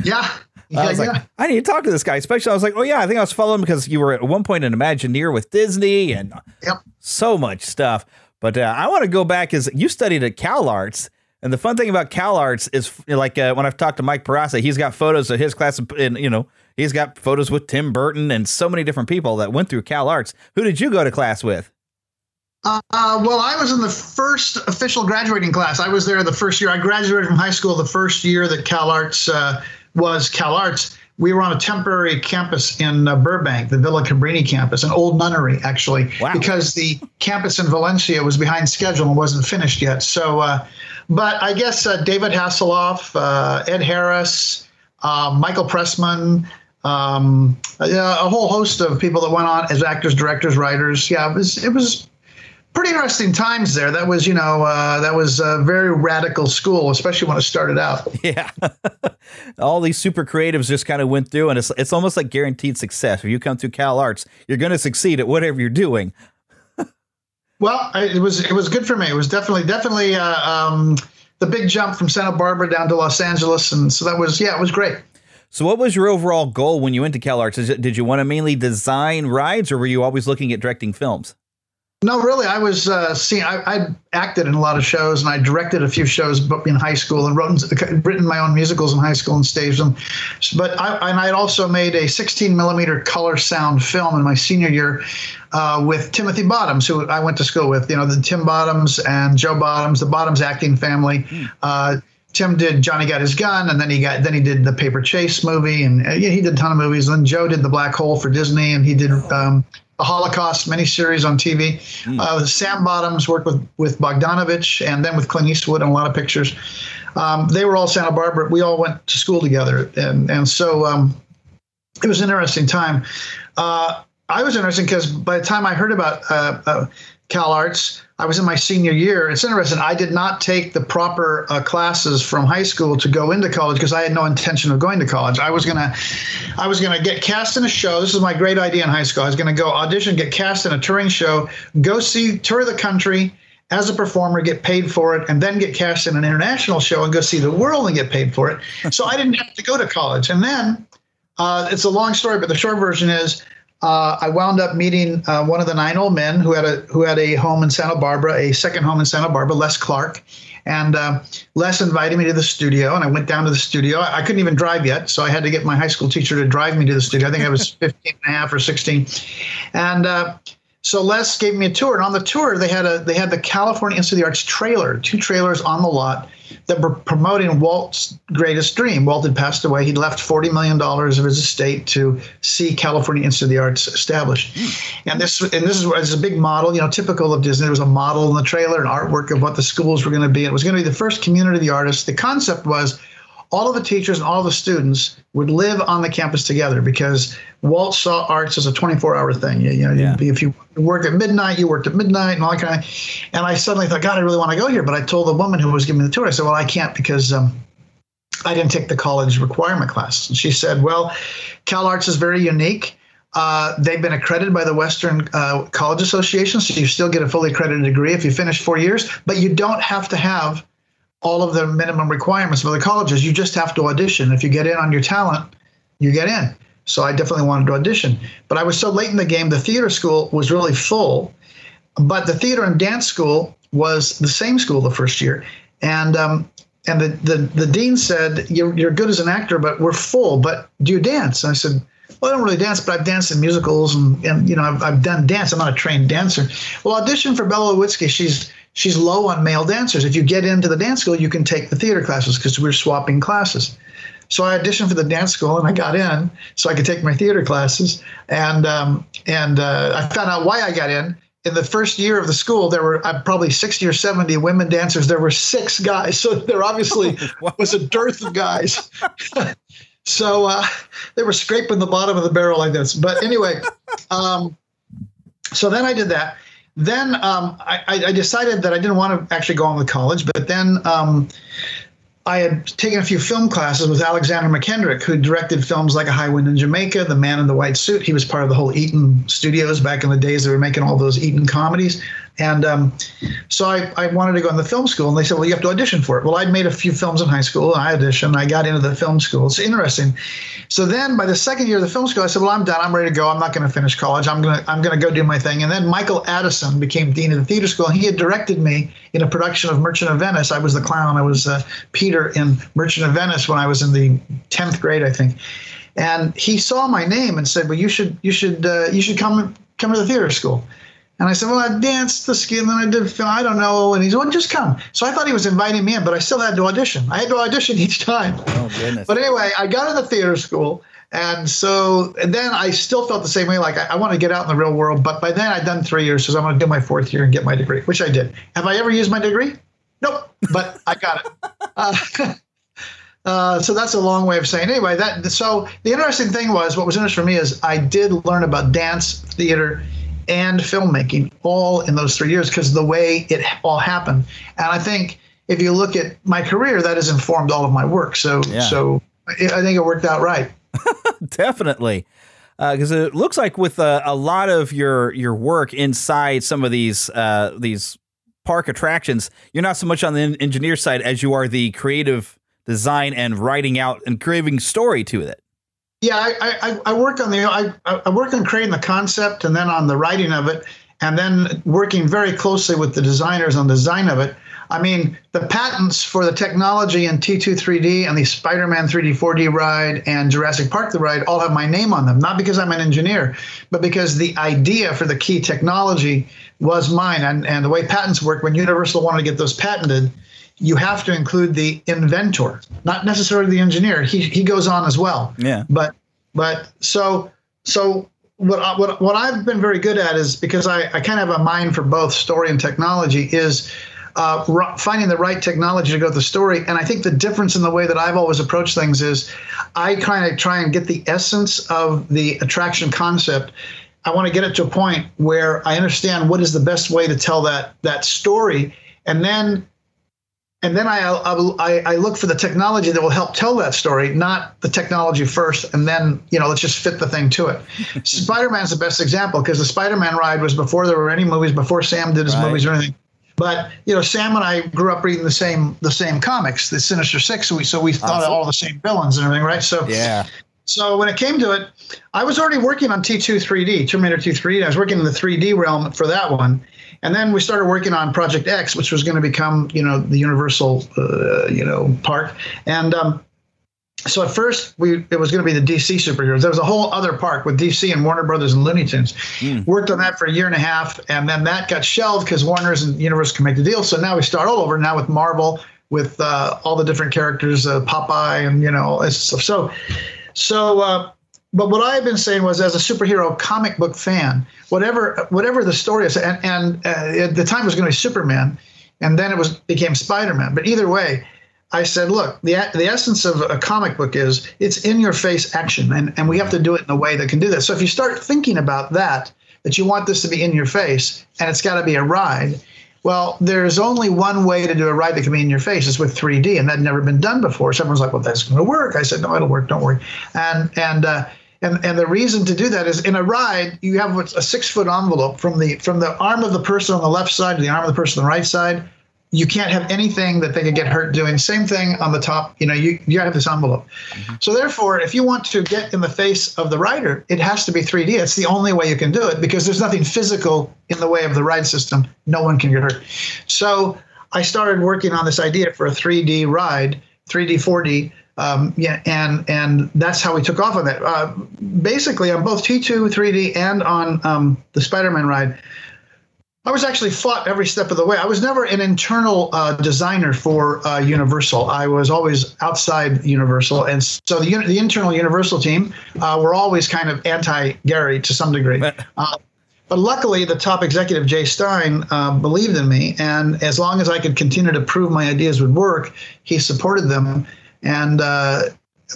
yeah. Yeah, I was yeah. like, I need to talk to this guy. Especially, I was like, oh yeah, I think I was following because you were at one point an Imagineer with Disney and yep. so much stuff. But uh, I want to go back is you studied at Cal Arts, and the fun thing about Cal Arts is like uh, when I've talked to Mike Parasa, he's got photos of his class, and you know he's got photos with Tim Burton and so many different people that went through Cal Arts. Who did you go to class with? Uh, well, I was in the first official graduating class. I was there the first year. I graduated from high school the first year that Cal Arts. Uh, was Cal Arts. We were on a temporary campus in uh, Burbank, the Villa Cabrini campus, an old nunnery, actually, wow. because the campus in Valencia was behind schedule and wasn't finished yet. So uh, But I guess uh, David Hasselhoff, uh, Ed Harris, uh, Michael Pressman, um, a, a whole host of people that went on as actors, directors, writers. Yeah, it was, it was pretty interesting times there. That was, you know, uh, that was a very radical school, especially when it started out. Yeah. All these super creatives just kind of went through, and it's, it's almost like guaranteed success. If you come through Cal Arts, you're going to succeed at whatever you're doing. Well, I, it was it was good for me. It was definitely definitely uh, um, the big jump from Santa Barbara down to Los Angeles, and so that was yeah, it was great. So, what was your overall goal when you went to CalArts? Is it, did you want to mainly design rides, or were you always looking at directing films? No, really, I was uh, seeing. I, I acted in a lot of shows, and I directed a few shows in high school, and wrote written my own musicals in high school and staged them. But I and I had also made a sixteen millimeter color sound film in my senior year uh, with Timothy Bottoms, who I went to school with. You know, the Tim Bottoms and Joe Bottoms, the Bottoms acting family. Mm. Uh, Tim did Johnny Got His Gun, and then he got then he did the Paper Chase movie, and uh, yeah, he did a ton of movies. And then Joe did the Black Hole for Disney, and he did. Um, The Holocaust miniseries on T V. Mm. Uh, Sam Bottoms worked with, with Bogdanovich and then with Clint Eastwood on a lot of pictures. Um, they were all Santa Barbara. We all went to school together. And, and so um, it was an interesting time. Uh, I was interested because by the time I heard about uh, uh, CalArts, I was in my senior year. It's interesting. I did not take the proper uh, classes from high school to go into college because I had no intention of going to college. I was gonna, I was gonna get cast in a show. This is my great idea in high school. I was gonna go audition, get cast in a touring show, go see tour the country as a performer, get paid for it, and then get cast in an international show and go see the world and get paid for it. So I didn't have to go to college. And then uh, it's a long story, but the short version is. Uh, I wound up meeting uh, one of the nine old men who had a who had a home in Santa Barbara, a second home in Santa Barbara, Les Clark. And uh, Les invited me to the studio, and I went down to the studio. I, I couldn't even drive yet, so I had to get my high school teacher to drive me to the studio. I think I was fifteen and a half or sixteen. And uh, so Les gave me a tour, and on the tour they had a they had the California Institute of the Arts trailer, two trailers on the lot that were promoting Walt's greatest dream. Walt had passed away. He'd left forty million dollars of his estate to see California Institute of the Arts established. And this and this is, this is a big model, you know, typical of Disney. There was a model in the trailer, an artwork of what the schools were going to be. It was going to be the first community of the artists. The concept was all of the teachers and all the students would live on the campus together because Walt saw arts as a twenty-four hour thing. You, you know, yeah. If you worked at midnight, you worked at midnight and all that kind of thing. And I suddenly thought, God, I really want to go here. But I told the woman who was giving me the tour, I said, well, I can't because um, I didn't take the college requirement class. And she said, well, CalArts is very unique. Uh, they've been accredited by the Western uh, College Association, so you still get a fully accredited degree if you finish four years, but you don't have to have all of the minimum requirements for the colleges. You just have to audition. If you get in on your talent, you get in. So I definitely wanted to audition. But I was so late in the game, the theater school was really full. But the theater and dance school was the same school the first year. And um, and the, the, the dean said, you're, you're good as an actor, but we're full. But do you dance? And I said, well, I don't really dance, but I've danced in musicals. And, and you know, I've, I've done dance. I'm not a trained dancer. Well, audition for Bella Lewitsky. She's... She's low on male dancers. If you get into the dance school, you can take the theater classes because we're swapping classes. So I auditioned for the dance school and I got in so I could take my theater classes. And um, and uh, I found out why I got in. In the first year of the school, there were uh, probably sixty or seventy women dancers. There were six guys. So there obviously was a dearth of guys. So uh, they were scraping the bottom of the barrel like this. But anyway, um, so then I did that. Then um, I, I decided that I didn't want to actually go on with college, but then um, I had taken a few film classes with Alexander McKendrick, who directed films like A High Wind in Jamaica, The Man in the White Suit. He was part of the whole Eaton Studios back in the days. They were making all those Eaton comedies. And um, so I, I wanted to go in the film school, and they said, well, you have to audition for it. Well, I'd made a few films in high school, and I auditioned. I got into the film school. It's interesting. So then by the second year of the film school, I said, well, I'm done. I'm ready to go. I'm not going to finish college. I'm going to I'm going to go do my thing. And then Michael Addison became dean of the theater school, and he had directed me in a production of Merchant of Venice. I was the clown. I was uh, Peter in Merchant of Venice when I was in the tenth grade, I think. And he saw my name and said, well, you should you should, uh, you should come, come to the theater school. And I said, well, I danced the skin, and I did film, I don't know. And he said, well, just come. So I thought he was inviting me in, but I still had to audition. I had to audition each time. Oh, goodness. But anyway, I got into the theater school. And so and then I still felt the same way, like I, I want to get out in the real world. But by then I'd done three years, so I'm going to do my fourth year and get my degree, which I did. Have I ever used my degree? Nope. but I got it. Uh, uh, so that's a long way of saying, anyway, that, so the interesting thing was, what was interesting for me is I did learn about dance, theater, and filmmaking all in those three years because of the way it all happened. And I think if you look at my career, that has informed all of my work. So, yeah. so I think it worked out right. Definitely. Because uh, it looks like with uh, a lot of your your work inside some of these uh, these park attractions, you're not so much on the engineer side as you are the creative design and writing out and creating story to it. Yeah, I, I, I worked on the I, I worked on creating the concept and then on the writing of it, and then working very closely with the designers on the design of it. I mean, the patents for the technology in T two three D and the Spider-Man three D four D ride and Jurassic Park The Ride all have my name on them, not because I'm an engineer, but because the idea for the key technology was mine. And, and the way patents work, when Universal wanted to get those patented, you have to include the inventor, not necessarily the engineer. He, he goes on as well. Yeah. But but so so what I, what what I've been very good at is, because I, I kind of have a mind for both story and technology, is Uh, finding the right technology to go with the story. And I think the difference in the way that I've always approached things is I kind of try and get the essence of the attraction concept. I want to get it to a point where I understand what is the best way to tell that that story. And then and then I, I, I look for the technology that will help tell that story, not the technology first, and then, you know, let's just fit the thing to it. Spider-Man's the best example, because the Spider-Man ride was before there were any movies, before Sam did his right. movies or anything. But, you know, Sam and I grew up reading the same the same comics, the Sinister Six, so we, so we thought awesome. All the same villains and everything, right? So, yeah. So when it came to it, I was already working on T two three D, Terminator two three D. I was working in the three D realm for that one. And then we started working on Project X, which was going to become, you know, the Universal, uh, you know, park. And um, so at first, we it was going to be the D C superheroes. There was a whole other park with D C and Warner Brothers and Looney Tunes. Mm. Worked on that for a year and a half, and then that got shelved because Warner's and Universal can make the deal. So now we start all over now with Marvel, with uh, all the different characters, uh, Popeye, and you know, it's, so so. Uh, but what I've been saying was, as a superhero comic book fan, whatever whatever the story is, and and uh, at the time it was going to be Superman, and then it was became Spider-Man. But either way, I said, look, the the essence of a comic book is it's in-your-face action, and, and we have to do it in a way that can do that. So if you start thinking about that, that you want this to be in your face, and it's got to be a ride, well, there's only one way to do a ride that can be in your face. It's with three D, and that had never been done before. Someone's like, well, that's going to work. I said, no, it'll work. Don't worry. And and uh, and and the reason to do that is in a ride, you have a six-foot envelope from the from the arm of the person on the left side to the arm of the person on the right side. You can't have anything that they could get hurt doing. Same thing on the top. You know, you you have this envelope. Mm-hmm. So therefore, if you want to get in the face of the rider, it has to be three D. It's the only way you can do it because there's nothing physical in the way of the ride system. No one can get hurt. So I started working on this idea for a three D ride, three D, four D, um, yeah, and and that's how we took off on that. Uh, basically, on both T two, three D, and on um, the Spider-Man ride, I was actually fought every step of the way. I was never an internal uh, designer for uh, Universal. I was always outside Universal. And so the, the internal Universal team uh, were always kind of anti-Gary to some degree. Uh, but luckily, the top executive, Jay Stein, uh, believed in me. And as long as I could continue to prove my ideas would work, he supported them. And uh,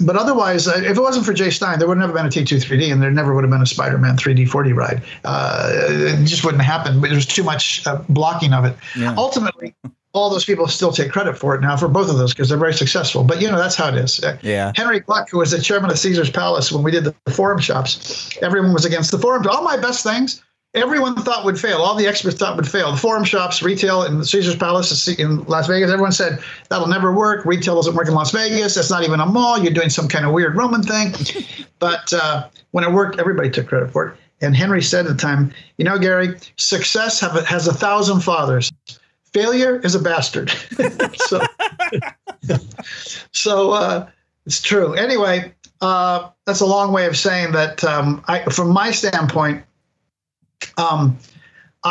But otherwise, if it wasn't for Jay Stein, there would never have been a T two three D, and there never would have been a Spider-Man three D four D ride. Uh, it just wouldn't happen. But there was too much uh, blocking of it. Yeah. Ultimately, all those people still take credit for it now for both of those because they're very successful. But, you know, that's how it is. Yeah. Henry Gluck, who was the chairman of Caesar's Palace when we did the forum shops, everyone was against the forum. All my best things, everyone thought would fail. All the experts thought would fail. The forum shops, retail, and Caesar's Palace in Las Vegas, everyone said, that'll never work. Retail doesn't work in Las Vegas. That's not even a mall. You're doing some kind of weird Roman thing. But uh, when it worked, everybody took credit for it. And Henry said at the time, you know, Gary, success have a, has a thousand fathers. Failure is a bastard. so so uh, it's true. Anyway, uh, that's a long way of saying that um, I, from my standpoint, Um,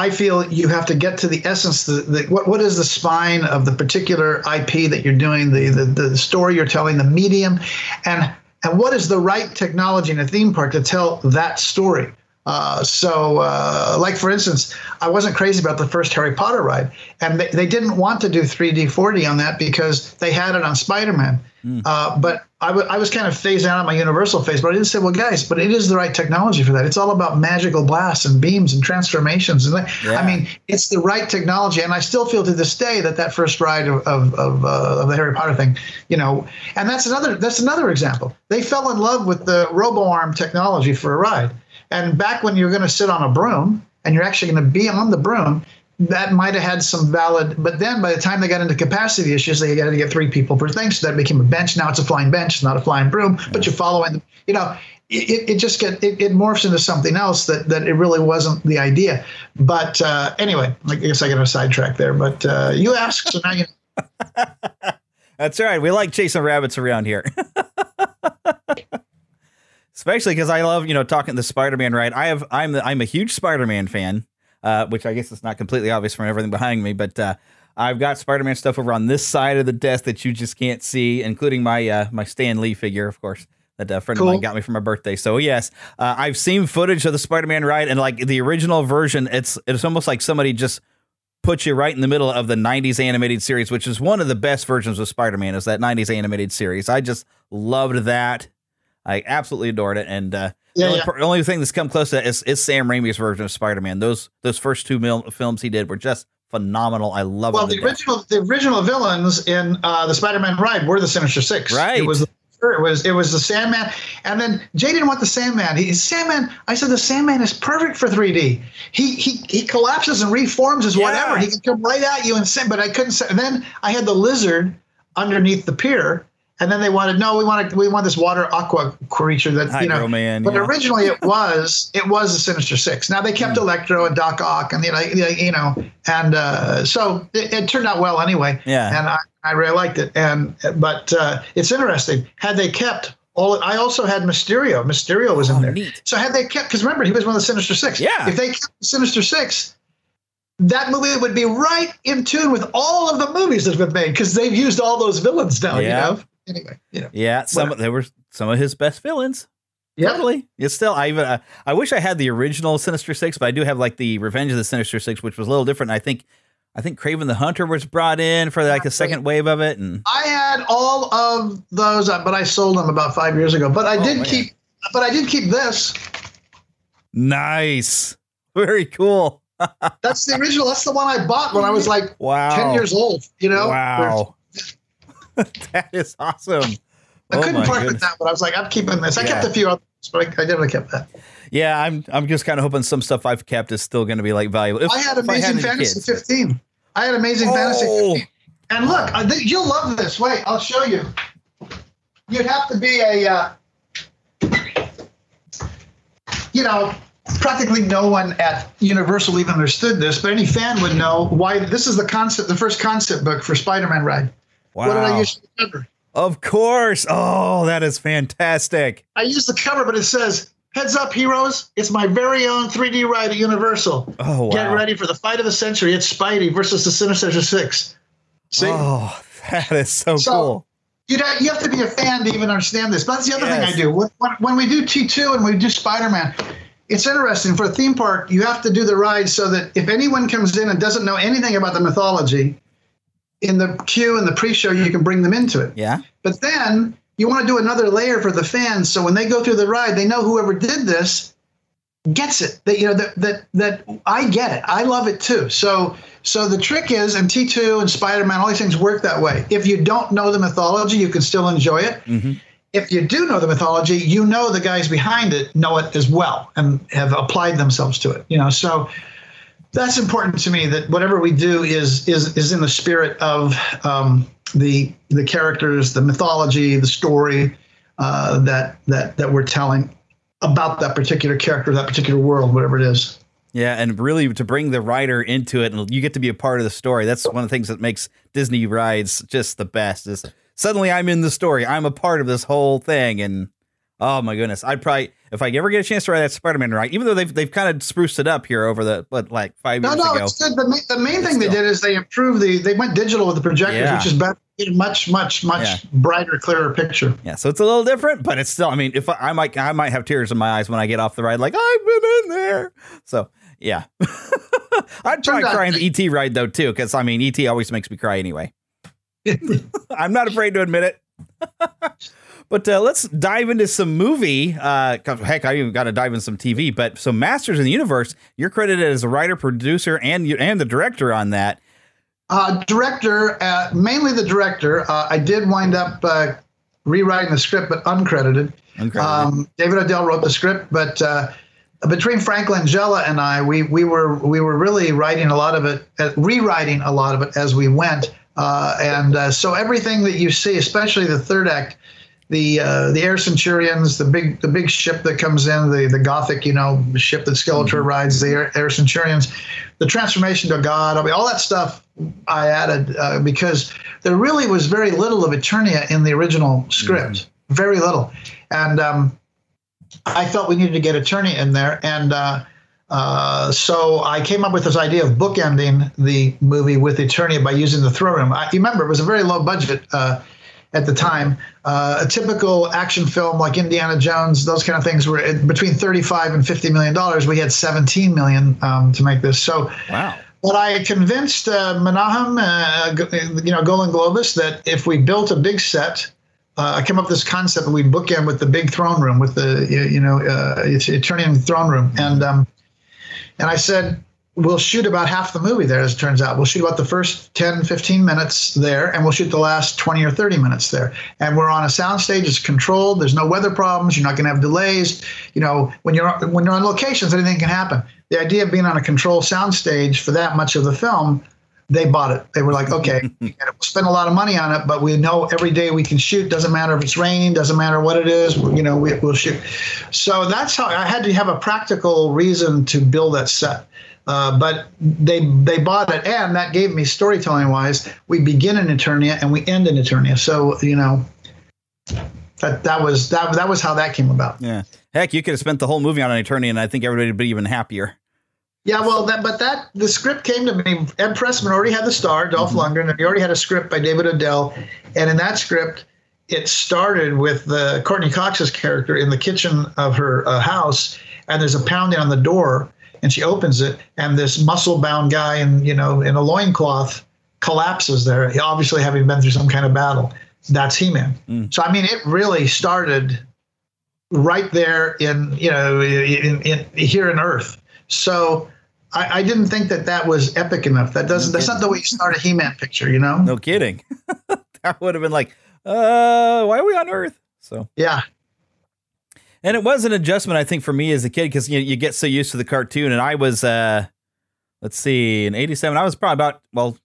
I feel you have to get to the essence. The, the, what what is the spine of the particular I P that you're doing, the the, the story you're telling, the medium, and and what is the right technology in a theme park to tell that story? Uh, so, uh, like, for instance, I wasn't crazy about the first Harry Potter ride. And they, they didn't want to do three D, four D on that because they had it on Spider-Man. Mm. Uh, but I, w I was kind of phased out of my Universal phase, but I didn't say, well, guys, but it is the right technology for that. It's all about magical blasts and beams and transformations. And yeah. I mean, it's the right technology. And I still feel to this day that that first ride of, of, of, uh, of the Harry Potter thing, you know, and that's another, that's another example. They fell in love with the RoboArm technology for a ride. And back when you're going to sit on a broom and you're actually going to be on the broom, that might have had some valid. But then by the time they got into capacity issues, they had to get three people per thing. So that became a bench. Now it's a flying bench, not a flying broom. Yeah. But you're following, you know, it, it just get it, it morphs into something else that, that it really wasn't the idea. But uh, anyway, I guess I got a sidetrack there. But uh, you asked, so now you know. That's all right. We like chasing rabbits around here. Especially because I love, you know, talking the Spider-Man ride. I have I'm the, I'm a huge Spider-Man fan, uh, which I guess it's not completely obvious from everything behind me. But uh, I've got Spider-Man stuff over on this side of the desk that you just can't see, including my uh, my Stan Lee figure, of course, that a friend cool. of mine got me for my birthday. So, yes, uh, I've seen footage of the Spider-Man ride, and like the original version, it's it's almost like somebody just put you right in the middle of the nineties animated series, which is one of the best versions of Spider-Man is that nineties animated series. I just loved that. I absolutely adored it, and uh, yeah, the only, yeah. part, only thing that's come close to that is, is Sam Raimi's version of Spider-Man. Those those first two mil films he did were just phenomenal. I love. Well, the original death. the original villains in uh, the Spider-Man ride were the Sinister Six. Right. It was the, it was it was the Sandman, and then Jay didn't want the Sandman. He Sandman. I said the Sandman is perfect for three D. He he he collapses and reforms as yeah. whatever. He can come right at you and send. But I couldn't. And then I had the lizard underneath the pier. And then they wanted no, we wanted we want this water aqua creature that you know. Man, but yeah. originally it was it was the Sinister Six. Now they kept yeah. Electro and Doc Ock and you know you know and uh, so it, it turned out well anyway. Yeah. And I, I really liked it. And but uh, it's interesting. Had they kept all, I also had Mysterio. Mysterio was oh, in there. Neat. So had they kept, because remember he was one of the Sinister Six. Yeah. If they kept the Sinister Six, that movie would be right in tune with all of the movies that have been made because they've used all those villains now. Yeah. You know. Anyway, you know, yeah, some whatever. They were some of his best villains. Yeah, probably. It's still, I even, uh, I wish I had the original Sinister Six, but I do have like the Revenge of the Sinister Six, which was a little different. I think, I think Kraven the Hunter was brought in for like the second wave of it, and I had all of those, but I sold them about five years ago. But I oh, did man. keep, but I did keep this. Nice, very cool. That's the original. That's the one I bought when I was like wow. ten years old. You know, wow. That is awesome. I oh couldn't part with that, but I was like, I'm keeping this. I yeah. kept a few others, but I, I never kept that. Yeah, I'm I'm just kind of hoping some stuff I've kept is still going to be like valuable. If, I had Amazing I had Fantasy kids. fifteen. I had Amazing oh. Fantasy fifteen. And look, I think you'll love this. Wait, I'll show you. You'd have to be a, uh, you know, practically no one at Universal even understood this, but any fan would know why this is the concept, the first concept book for Spider-Man Ride. Wow. What did I use for the cover? Of course. Oh, that is fantastic. I used the cover, but it says, heads up, heroes. It's my very own three D ride at Universal. Oh, wow. Get ready for the fight of the century. It's Spidey versus the Sinister Six. See? Oh, that is so, so cool. You know, you have to be a fan to even understand this. But that's the other yes. thing I do. When, when we do T two and we do Spider-Man, it's interesting. For a theme park, you have to do the ride so that if anyone comes in and doesn't know anything about the mythology, in the queue and the pre-show, you can bring them into it. Yeah. But then you want to do another layer for the fans, so when they go through the ride, they know whoever did this gets it. That you know that that that I get it. I love it too. So so the trick is, and T two and Spider-Man, all these things work that way. If you don't know the mythology, you can still enjoy it. Mm-hmm. If you do know the mythology, you know the guys behind it know it as well and have applied themselves to it. You know, so. That's important to me. That whatever we do is is is in the spirit of um, the the characters, the mythology, the story uh, that that that we're telling about that particular character, that particular world, whatever it is. Yeah, and really to bring the writer into it, and you get to be a part of the story. That's one of the things that makes Disney rides just the best. Is suddenly I'm in the story, I'm a part of this whole thing, and oh my goodness, I'd probably. If I ever get a chance to ride that Spider-Man ride, even though they've they've kind of spruced it up here over the but like five no, years no, ago. No, no, the main, the main thing still. they did is they improved the they went digital with the projectors, yeah. which is better a much, much, much yeah. brighter, clearer picture. Yeah, so it's a little different, but it's still. I mean, if I, I might, I might have tears in my eyes when I get off the ride, like I've been in there. So yeah, I'd try crying the E T ride though too, because I mean, E T always makes me cry anyway. I'm not afraid to admit it. But uh, let's dive into some movie. Uh, heck, I even got to dive into some T V. But so Masters of the Universe, you're credited as a writer, producer, and you, and the director on that. Uh, director, uh, mainly the director. Uh, I did wind up uh, rewriting the script, but uncredited. uncredited. Um, David O'Dell wrote the script, but uh, between Frank Langella and I, we we were we were really writing a lot of it, uh, rewriting a lot of it as we went. Uh, and uh, so everything that you see, especially the third act. The uh, the Air Centurions, the big the big ship that comes in, the the Gothic, you know, ship that Skeletor rides, the Air, Air Centurions, the transformation to God, I mean, all that stuff I added uh, because there really was very little of Eternia in the original script, mm-hmm. very little, and um, I felt we needed to get Eternia in there, and uh, uh, so I came up with this idea of bookending the movie with Eternia by using the throne room. I, you remember, it was a very low budget. Uh, At the time, uh, a typical action film like Indiana Jones, those kind of things were between thirty-five and fifty million dollars. We had seventeen million um, to make this. So, wow. But I convinced uh, Menahem, uh, you know, Golan Globus, that if we built a big set, uh, I came up with this concept that we bookend with the big throne room, with the you know, uh, Eternian throne room, and um, and I said. We'll shoot about half the movie there, as it turns out. We'll shoot about the first ten, fifteen minutes there, and we'll shoot the last twenty or thirty minutes there. And we're on a soundstage. It's controlled. There's no weather problems. You're not going to have delays. You know, when you're when you're on locations, anything can happen. The idea of being on a controlled soundstage for that much of the film, they bought it. They were like, okay, we'll spend a lot of money on it, but we know every day we can shoot. Doesn't matter if it's raining. Doesn't matter what it is. You know, we, we'll shoot. So that's how I had to have a practical reason to build that set. Uh, but they they bought it, and that gave me, storytelling-wise, we begin in Eternia and we end in Eternia. So, you know, that that was that that was how that came about. Yeah, heck, you could have spent the whole movie on an Eternia, and I think everybody would be even happier. Yeah, well, that but that the script came to me. Ed Pressman already had the star, Dolph mm-hmm. Lundgren, and he already had a script by David O'Dell, and in that script, it started with the Courtney Cox's character in the kitchen of her uh, house, and there's a pounding on the door. And she opens it, and this muscle-bound guy in, you know, in a loincloth collapses there, he obviously having been through some kind of battle. That's He-Man. Mm. So, I mean, it really started right there in, you know, in, in, here on Earth. So I, I didn't think that that was epic enough. That doesn't. No that's kidding. Not the way you start a He-Man picture, you know? No kidding. That would have been like, uh, why are we on Earth? So yeah. And it was an adjustment, I think, for me as a kid, because you know, you get so used to the cartoon. And I was, uh, let's see, in eighty-seven, I was probably about, well,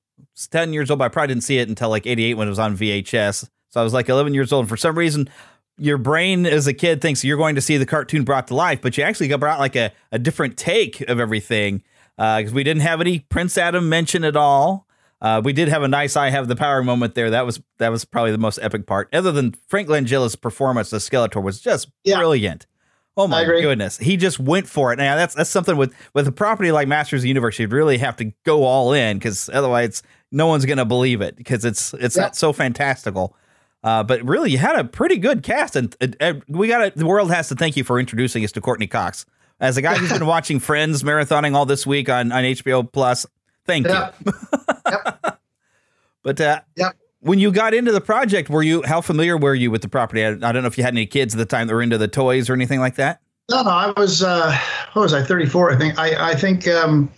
ten years old, but I probably didn't see it until like eighty-eight when it was on V H S. So I was like eleven years old. And for some reason, your brain as a kid thinks you're going to see the cartoon brought to life, but you actually got brought like a, a different take of everything because uh, we didn't have any Prince Adam mention at all. Uh, we did have a nice I have the power moment there. That was that was probably the most epic part. Other than Frank Langella's performance, the Skeletor was just yeah. brilliant. Oh, my goodness. He just went for it. Now, that's that's something with with a property like Masters of the Universe. You'd really have to go all in because otherwise no one's going to believe it because it's it's yeah. not so fantastical. Uh, but really, you had a pretty good cast. And uh, we got the world has to thank you for introducing us to Courtney Cox. As a guy who's been watching Friends, marathoning all this week on, on H B O Plus. Thank yep. you. Yep. But uh, yep. when you got into the project, were you how familiar were you with the property? I, I don't know if you had any kids at the time that were into the toys or anything like that. No, no, I was. Uh, what was I? thirty-four, I think. I, I think. Um,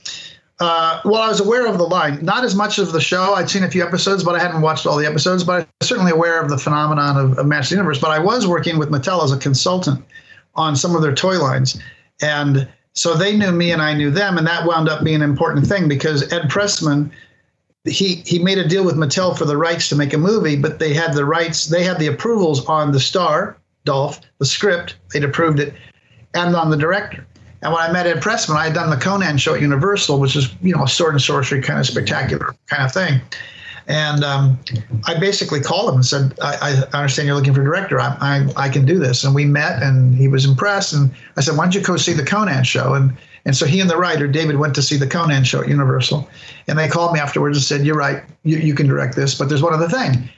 uh, well, I was aware of the line, not as much of the show. I'd seen a few episodes, but I hadn't watched all the episodes. But I was certainly aware of the phenomenon of, of Masters of the Universe. But I was working with Mattel as a consultant on some of their toy lines, and. So they knew me and I knew them, and that wound up being an important thing because Ed Pressman, he he made a deal with Mattel for the rights to make a movie, but they had the rights, they had the approvals on the star, Dolph, the script, they'd approved it, and on the director. And when I met Ed Pressman, I had done the Conan show at Universal, which is, you know, a sword and sorcery kind of spectacular kind of thing. And um, I basically called him and said, I, I understand you're looking for a director. I, I I can do this. And we met, and he was impressed. And I said, why don't you go see the Conan show? And and so he and the writer, David, went to see the Conan show at Universal. And they called me afterwards and said, you're right, you, you can direct this, but there's one other thing.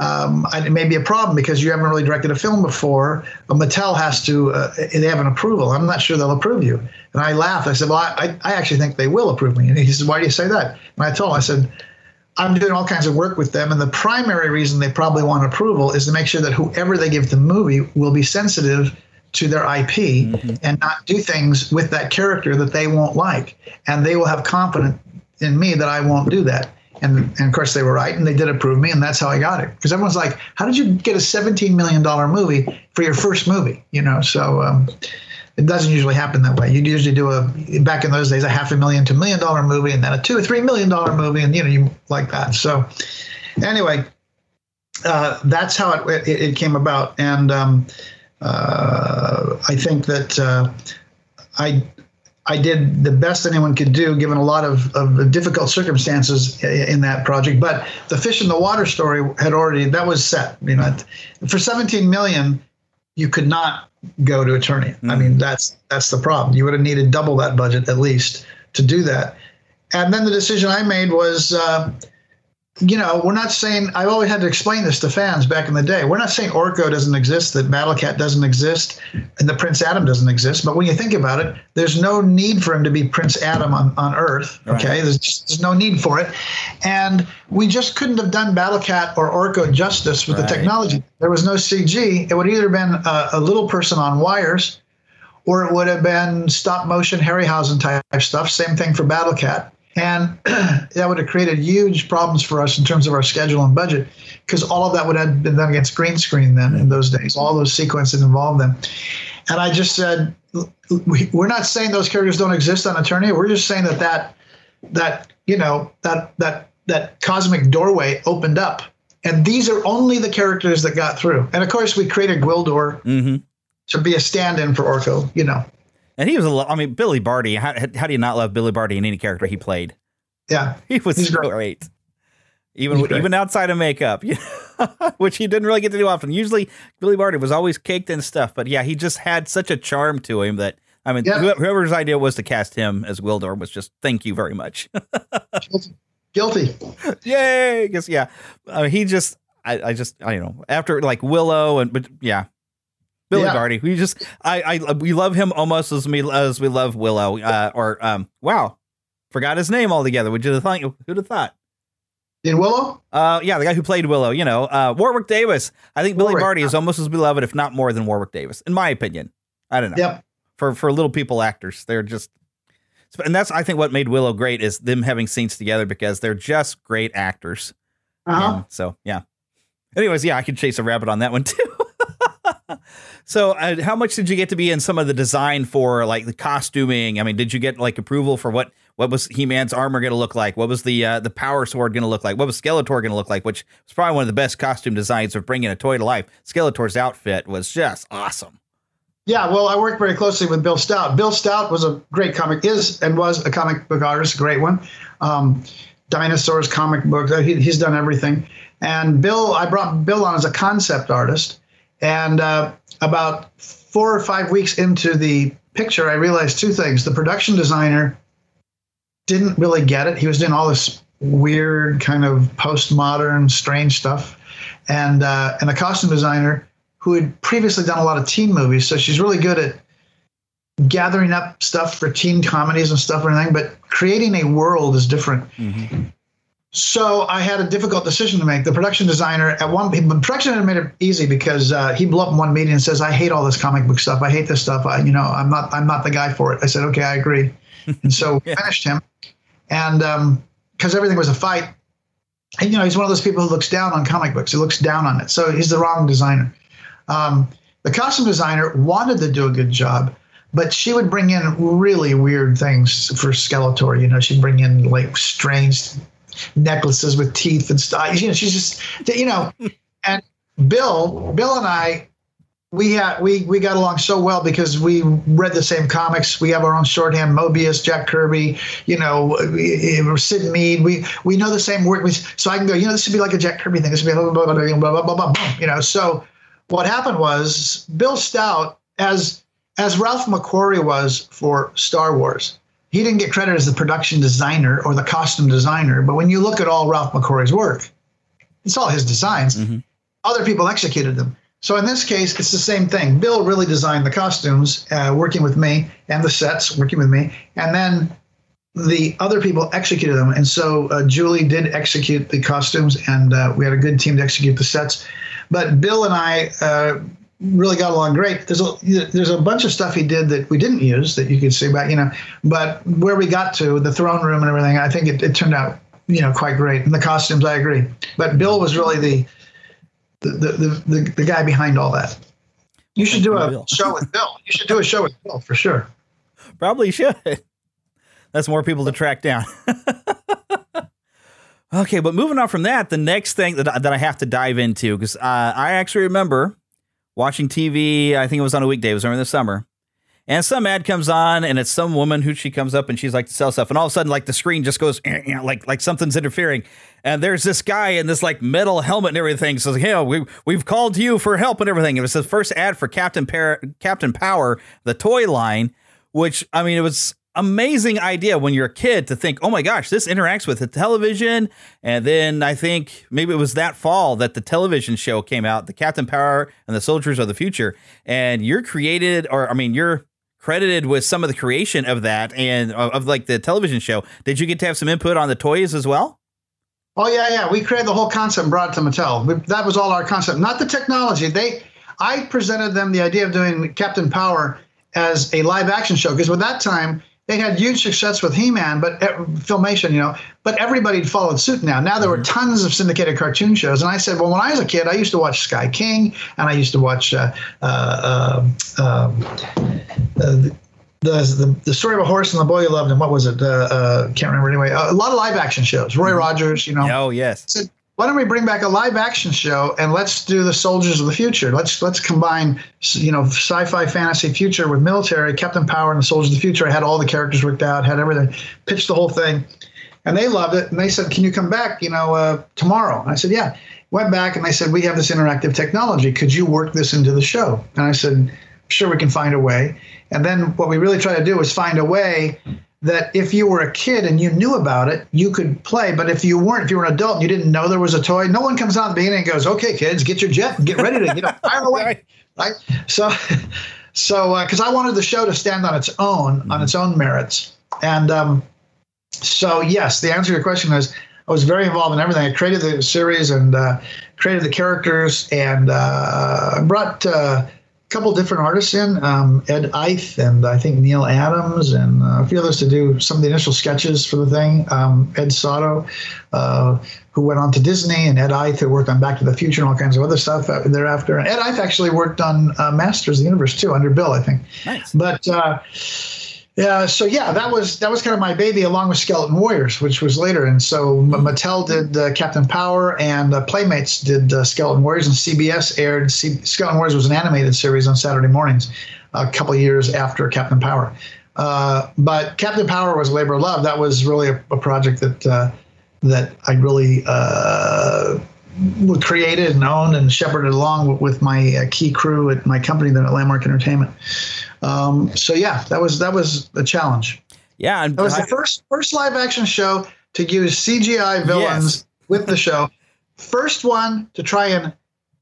Um, and it may be a problem because you haven't really directed a film before. But Mattel has to, uh, they have an approval. I'm not sure they'll approve you. And I laughed. I said, well, I, I actually think they will approve me. And he says, why do you say that? And I told him, I said, I'm doing all kinds of work with them. And the primary reason they probably want approval is to make sure that whoever they give the movie will be sensitive to their I P mm-hmm. and not do things with that character that they won't like. And they will have confidence in me that I won't do that. And, and of course they were right, and they did approve me, and that's how I got it. Because everyone's like, how did you get a seventeen million dollars movie for your first movie? You know, so um, it doesn't usually happen that way. You'd usually do a, back in those days, a half a million to million dollar movie, and then a two or three million dollar movie, and you know, you like that. So anyway, uh, that's how it, it, it came about. And um, uh, I think that uh, I... I did the best anyone could do, given a lot of, of difficult circumstances in that project. But the fish in the water story had already, that was set. You know, for seventeen million dollars, you could not go to Eternia. Mm-hmm. I mean, that's that's the problem. You would have needed double that budget at least to do that. And then the decision I made was, uh, you know, we're not saying, I've always had to explain this to fans back in the day. We're not saying Orko doesn't exist, that Battle Cat doesn't exist, and that Prince Adam doesn't exist. But when you think about it, there's no need for him to be Prince Adam on, on Earth. Okay, right. there's, just, there's no need for it. And we just couldn't have done Battle Cat or Orko justice with right. the technology. There was no C G. It would either have been a, a little person on wires, or it would have been stop motion Harryhausen type stuff. Same thing for Battle Cat. And that would have created huge problems for us in terms of our schedule and budget, because all of that would have been done against green screen then in those days. All those sequences involved them. And I just said, we're not saying those characters don't exist on Eternia. We're just saying that that, that you know, that that that cosmic doorway opened up. And these are only the characters that got through. And, of course, we created Gwildor mm-hmm. to be a stand-in for Orko, you know. And he was a, I mean, Billy Barty. How, how do you not love Billy Barty in any character he played? Yeah, he was he's great. great. Even he's great. even outside of makeup, you know, which he didn't really get to do often. Usually, Billy Barty was always caked in stuff, but yeah, he just had such a charm to him that I mean, yeah. whoever's idea was to cast him as Gwildor was just thank you very much. Guilty. Yay! Because yeah, I mean, he just, I, I just, I don't know. After like Willow and but yeah. Billy yeah. Barty, we just, I, I, we love him almost as we as we love Willow, uh, or um, wow, forgot his name altogether. Would you have thought? Who'd have thought? In Willow? Uh, yeah, the guy who played Willow. You know, uh, Warwick Davis. I think Warwick. Billy Barty is almost as beloved, if not more, than Warwick Davis, in my opinion. I don't know. Yep. For for little people actors, they're just, and that's I think what made Willow great is them having scenes together because they're just great actors. Uh-huh. And so yeah. Anyways, yeah, I could chase a rabbit on that one too. So uh, how much did you get to be in some of the design for like the costuming? I mean, did you get like approval for what what was He-Man's armor going to look like? What was the uh, the power sword going to look like? What was Skeletor going to look like? Which was probably one of the best costume designs of bringing a toy to life. Skeletor's outfit was just awesome. Yeah, well, I worked very closely with Bill Stout. Bill Stout was a great comic, is and was a comic book artist, a great one. Um, dinosaurs, comic books, he, he's done everything. And Bill, I brought Bill on as a concept artist. And uh, about four or five weeks into the picture, I realized two things. The production designer didn't really get it. He was doing all this weird kind of postmodern, strange stuff. And uh, and the costume designer, who had previously done a lot of teen movies, so she's really good at gathering up stuff for teen comedies and stuff and everything, but creating a world is different. Mm-hmm. So I had a difficult decision to make. The production designer at one, the production had made it easy because uh, he blew up in one meeting and says, "I hate all this comic book stuff. I hate this stuff. I, you know, I'm not, I'm not the guy for it." I said, "Okay, I agree." And so yeah. finished him, and because um, everything was a fight, and you know, he's one of those people who looks down on comic books. He looks down on it. So he's the wrong designer. Um, the costume designer wanted to do a good job. But she would bring in really weird things for Skeletor. You know, she'd bring in like strange necklaces with teeth and stuff. You know, she's just, you know. And Bill, Bill and I, we had we we got along so well because we read the same comics. We have our own shorthand: Mobius, Jack Kirby, you know, Sid Mead. We we know the same work. So I can go, you know, this would be like a Jack Kirby thing. This would be blah blah blah blah blah blah blah blah. You know. So what happened was Bill Stout as As Ralph McQuarrie was for Star Wars. He didn't get credit as the production designer or the costume designer, but when you look at all Ralph McQuarrie's work, it's all his designs. Mm-hmm. other people executed them. So in this case, it's the same thing. Bill really designed the costumes, uh, working with me, and the sets, working with me, and then the other people executed them. And so uh, Julie did execute the costumes, and uh, we had a good team to execute the sets. But Bill and I uh, really got along great. There's a there's a bunch of stuff he did that we didn't use that you could see about, you know. But where we got to, the throne room and everything, I think it, it turned out, you know, quite great. And the costumes, I agree. But Bill was really the The, the the the guy behind all that. You should do a show with Bill. You should do a show with Bill for sure. Probably should. That's more people to track down. Okay, but moving on from that, the next thing that that I have to dive into, because uh, I actually remember watching T V. I think it was on a weekday. It was during the summer, and some ad comes on, and it's some woman who she comes up and she's like to sell stuff, and all of a sudden, like the screen just goes, you know, like like something's interfering. And there's this guy in this like metal helmet and everything. So like, you know, we we've called you for help and everything. It was the first ad for Captain Par- Captain Power, the toy line, which, I mean, it was amazing idea when you're a kid to think, oh my gosh, this interacts with the television. And then I think maybe it was that fall that the television show came out, the Captain Power and the Soldiers of the Future. And you're created, or I mean, you're credited with some of the creation of that and of, of like the television show. Did you get to have some input on the toys as well? Oh, yeah, yeah. We created the whole concept and brought it to Mattel. We, that was all our concept, not the technology. They, I presented them the idea of doing Captain Power as a live-action show, because with that time, they had huge success with He-Man, but uh, Filmation, you know, but everybody had followed suit now. Now there were tons of syndicated cartoon shows, and I said, well, when I was a kid, I used to watch Sky King, and I used to watch uh, uh, uh, uh, uh, The, the the story of a horse and the boy who loved him. What was it? Uh, uh, can't remember anyway. Uh, a lot of live action shows. Roy mm-hmm. Rogers, you know. Oh yes. Said, why don't we bring back a live action show and let's do the Soldiers of the Future? Let's let's combine, you know, sci-fi, fantasy, future with military. Captain Power and the Soldiers of the Future. I had all the characters worked out. Had everything. Pitched the whole thing, and they loved it. And they said, "Can you come back? You know, uh, tomorrow?" And I said, "Yeah." Went back and they said, "We have this interactive technology. Could you work this into the show?" And I said, "Sure, we can find a way." And then what we really try to do is find a way that if you were a kid and you knew about it, you could play. But if you weren't, if you were an adult and you didn't know there was a toy, no one comes out at the beginning and goes, "Okay, kids, get your jet and get ready to, you know, fire away." Right. right? So, so because uh, I wanted the show to stand on its own, mm-hmm. on its own merits. And um, so, yes, the answer to your question is I was very involved in everything. I created the series and uh, created the characters and uh, brought uh, – couple different artists in, um, Ed Eith and I think Neil Adams and uh, a few others to do some of the initial sketches for the thing. Um, Ed Sato, uh, who went on to Disney, and Ed Eith, who worked on Back to the Future and all kinds of other stuff thereafter. And Ed Eith actually worked on uh, Masters of the Universe too, under Bill, I think. Nice. But uh, yeah, so yeah, that was that was kind of my baby, along with Skeleton Warriors, which was later. And so mm-hmm. Mattel did uh, Captain Power, and uh, Playmates did uh, Skeleton Warriors, and C B S aired C- Skeleton Warriors was an animated series on Saturday mornings, a couple years after Captain Power. Uh, but Captain Power was a labor of love. That was really a, a project that uh, that I really uh, created and owned and shepherded along with, with my uh, key crew at my company, then at Landmark Entertainment. Um, so yeah, that was, that was a challenge. Yeah. And that was I, the first, first live action show to use C G I villains yes. with the show. First one to try and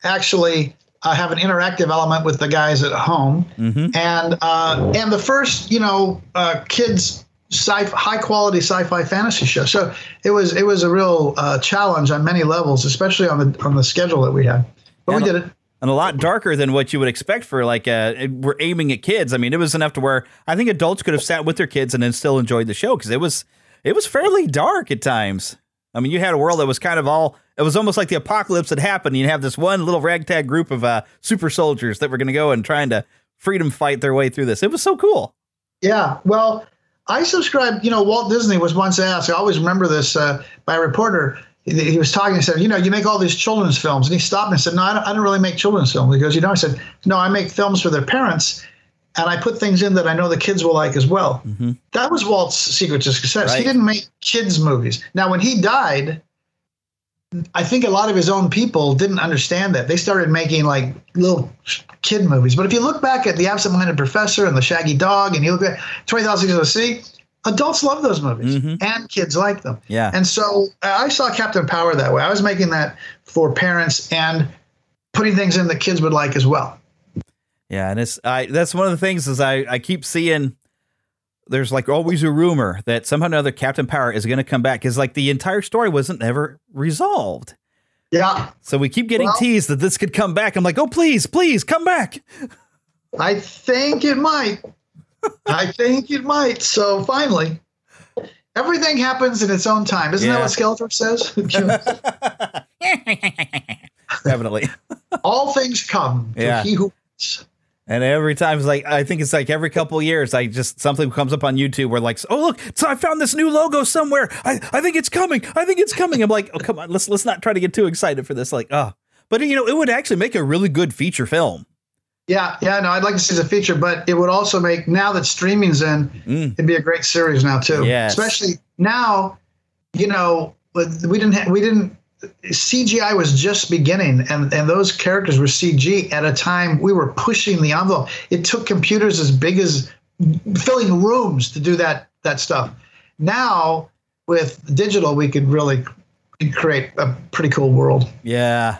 actually uh, have an interactive element with the guys at home. Mm-hmm. And, uh, and the first, you know, uh, kids sci high quality sci-fi fantasy show. So it was, it was a real, uh, challenge on many levels, especially on the, on the schedule that we had, but yeah, we did it. And a lot darker than what you would expect for like uh we're aiming at kids. I mean, it was enough to where I think adults could have sat with their kids and then still enjoyed the show, because it was it was fairly dark at times. I mean, you had a world that was kind of all it was almost like the apocalypse had happened. You have this one little ragtag group of uh, super soldiers that were going to go and trying to freedom fight their way through this. It was so cool. Yeah, well, I subscribed. You know, Walt Disney was once asked. I always remember this uh, by a reporter. He was talking and said, you know, you make all these children's films. And he stopped and said, no, I don't, I don't really make children's films. He goes, you know, I said, no, I make films for their parents. And I put things in that I know the kids will like as well. Mm-hmm. That was Walt's secret to success. Right. He didn't make kids' movies. Now, when he died, I think a lot of his own people didn't understand that. They started making like little kid movies. But if you look back at The Absent-Minded Professor and The Shaggy Dog and you look at twenty thousand Leagues Under the Sea, adults love those movies, mm-hmm. and kids like them. Yeah. And so I saw Captain Power that way. I was making that for parents, and putting things in that kids would like as well. Yeah, and it's I that's one of the things is I, I keep seeing there's like always a rumor that somehow or another Captain Power is going to come back, because like the entire story wasn't ever resolved. Yeah. So we keep getting well, teased that this could come back. I'm like, oh, please, please come back. I think it might. I think it might. So finally, everything happens in its own time. Isn't yeah. that what Skeletor says? Definitely. All things come to yeah. he who waits. And every time, it's like, I think it's like every couple of years, I just something comes up on YouTube where like, oh, look, so I found this new logo somewhere. I, I think it's coming. I think it's coming. I'm like, oh, come on. Let's let's not try to get too excited for this. Like, oh, but, you know, it would actually make a really good feature film. Yeah. Yeah. No, I'd like to see the feature, but it would also make, now that streaming's in, mm. it'd be a great series now, too. Yes. Especially now, you know, we didn't have, we didn't. C G I was just beginning, and, and those characters were C G at a time we were pushing the envelope. It took computers as big as filling rooms to do that that stuff. Now, with digital, we could really create a pretty cool world. Yeah,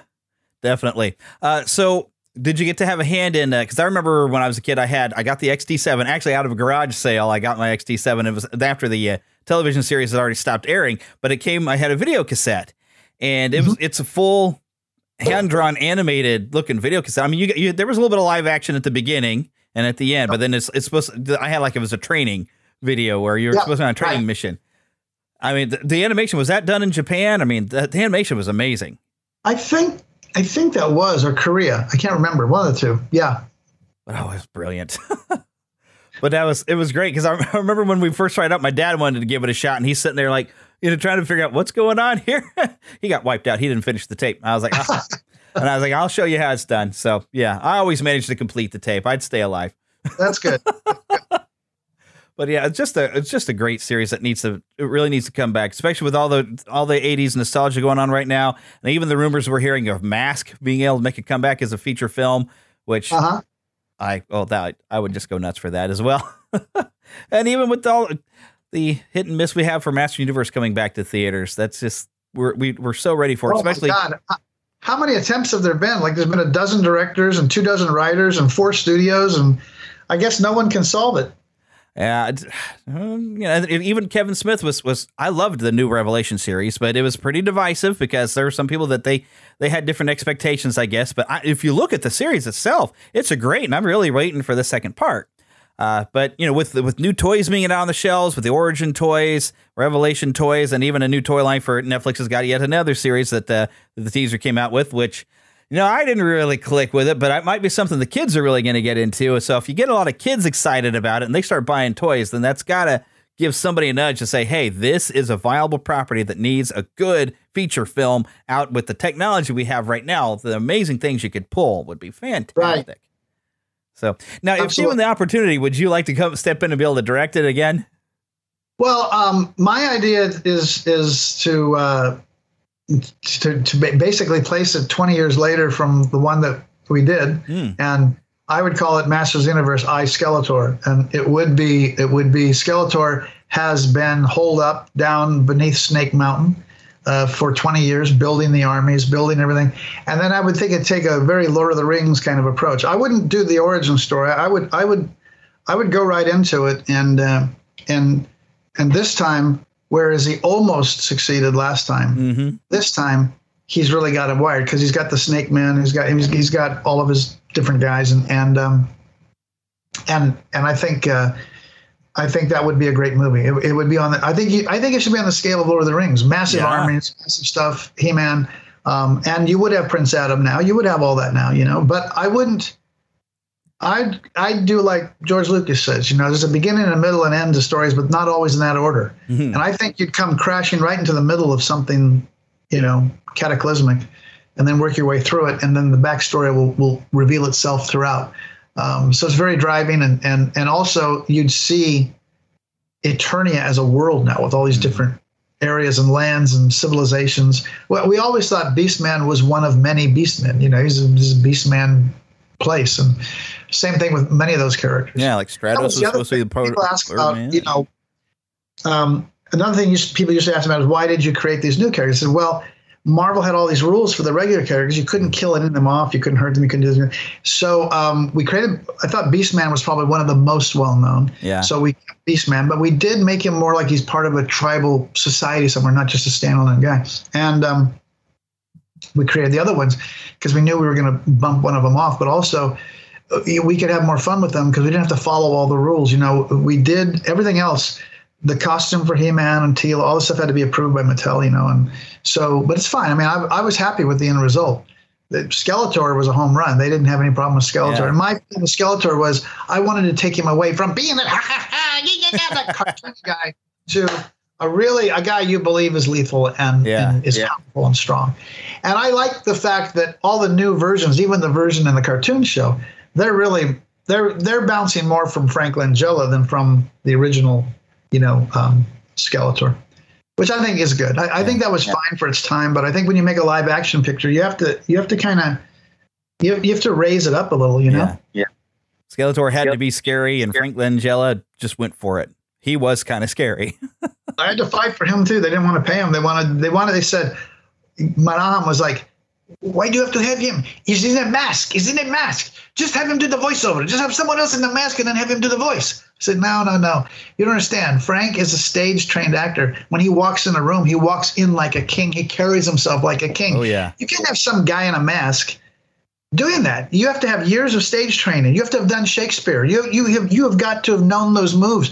definitely. Uh, so did you get to have a hand in that? Because I remember when I was a kid, I had I got the X D seven actually out of a garage sale. I got my X D seven. It was after the uh, television series had already stopped airing, but it came. I had a video cassette. And it was, mm-hmm. it's a full hand-drawn animated looking video cassette. I mean, you, you there was a little bit of live action at the beginning and at the end, but then it's, it's supposed to, I had like, it was a training video where you were yeah, supposed to be on a training right. mission. I mean, the, the animation, was that done in Japan? I mean, the, the animation was amazing. I think, I think that was, or Korea. I can't remember, one of the two. Yeah. Oh, it was brilliant. But that was, it was great. Cause I, I remember when we first tried out, my dad wanted to give it a shot and he's sitting there like, you know, trying to figure out what's going on here. He got wiped out. He didn't finish the tape. I was like, oh. and I was like, I'll show you how it's done. So yeah, I always managed to complete the tape. I'd stay alive. That's good. But yeah, it's just a, it's just a great series that needs to, it really needs to come back, especially with all the, all the eighties nostalgia going on right now. And even the rumors we're hearing of Mask being able to make a comeback as a feature film, which uh-huh. I, oh, that I would just go nuts for that as well. And even with all the hit and miss we have for Master Universe coming back to theaters. That's just, we're, we, we're so ready for it. Oh especially, my God. How many attempts have there been? Like there's been a dozen directors and two dozen writers and four studios. And I guess no one can solve it. Yeah. Um, you know, even Kevin Smith was, was, I loved the new Revelation series, but it was pretty divisive because there were some people that they, they had different expectations, I guess. But I, if you look at the series itself, it's a great, and I'm really waiting for the second part. Uh, but, you know, with with new toys being out on the shelves, with the Origin toys, Revelation toys, and even a new toy line for Netflix has got yet another series that uh, the teaser came out with, which, you know, I didn't really click with it, but it might be something the kids are really going to get into. So if you get a lot of kids excited about it and they start buying toys, then that's got to give somebody a nudge to say, hey, this is a viable property that needs a good feature film out with the technology we have right now. The amazing things you could pull would be fantastic. Right. So now, if Absolutely. Given the opportunity, would you like to come step in and be able to direct it again? Well, um, my idea is is to, uh, to to basically place it twenty years later from the one that we did, mm. and I would call it Masters of the Universe: I, Skeletor, and it would be it would be Skeletor has been holed up down beneath Snake Mountain. Uh, for twenty years, building the armies, building everything. And then I would think it'd take a very Lord of the Rings kind of approach. I wouldn't do the origin story. I would, I would, I would go right into it. And, uh, and, and this time, whereas he almost succeeded last time, mm-hmm. this time he's really got it wired because he's got the Snake Man. He's got, he's, he's got all of his different guys. And, and, um, and, and I think, uh, I think that would be a great movie. It, it would be on the, I think, you, I think it should be on the scale of Lord of the Rings, massive yeah. armies, massive stuff, He-Man. Um, and you would have Prince Adam now, you would have all that now, you know, but I wouldn't, I'd, I'd do like George Lucas says, you know, there's a beginning and a middle and end to stories, but not always in that order. Mm-hmm. And I think you'd come crashing right into the middle of something, you know, cataclysmic and then work your way through it. And then the backstory will, will reveal itself throughout. Um, so it's very driving, and, and and also you'd see Eternia as a world now with all these different areas and lands and civilizations. Well, we always thought Beastman was one of many Beastmen. You know, he's a, he's a Beastman place, and same thing with many of those characters. Yeah, like Stratos was, was supposed to be the proto. People ask about, man. you know, um, another thing you, people used to ask about is why did you create these new characters? I said, well, Marvel had all these rules for the regular characters. You couldn't kill any of them off. You couldn't hurt them. You couldn't do them. So um, we created – I thought Beastman was probably one of the most well-known. Yeah. So we – Beastman. But we did make him more like he's part of a tribal society somewhere, not just a standalone guy. And um, we created the other ones because we knew we were going to bump one of them off. But also we could have more fun with them because we didn't have to follow all the rules. You know, we did everything else. The costume for He-Man and Teal, all this stuff had to be approved by Mattel, you know, and so, but it's fine. I mean, I, I was happy with the end result. The Skeletor was a home run. They didn't have any problem with Skeletor. Yeah. And my thing with Skeletor was I wanted to take him away from being that, ha, ha, ha, you get down that cartoon guy to a really, a guy you believe is lethal and, yeah. and is yeah. powerful and strong. And I like the fact that all the new versions, even the version in the cartoon show, they're really, they're, they're bouncing more from Frank Langella than from the original you know, um, Skeletor, which I think is good. I, I think that was yeah. fine for its time, but I think when you make a live action picture, you have to, you have to kind of, you, you have to raise it up a little, you know? Yeah. yeah. Skeletor had yep. to be scary and Frank Langella just went for it. He was kind of scary. I had to fight for him too. They didn't want to pay him. They wanted, they wanted, they said, Madame was like, why do you have to have him? He's in a mask. He's in a mask. Just have him do the voiceover. Just have someone else in the mask and then have him do the voice. I said, no, no, no. You don't understand. Frank is a stage-trained actor. When he walks in a room, he walks in like a king. He carries himself like a king. Oh, yeah. You can't have some guy in a mask doing that. You have to have years of stage training. You have to have done Shakespeare. You, you, have, you have got to have known those moves.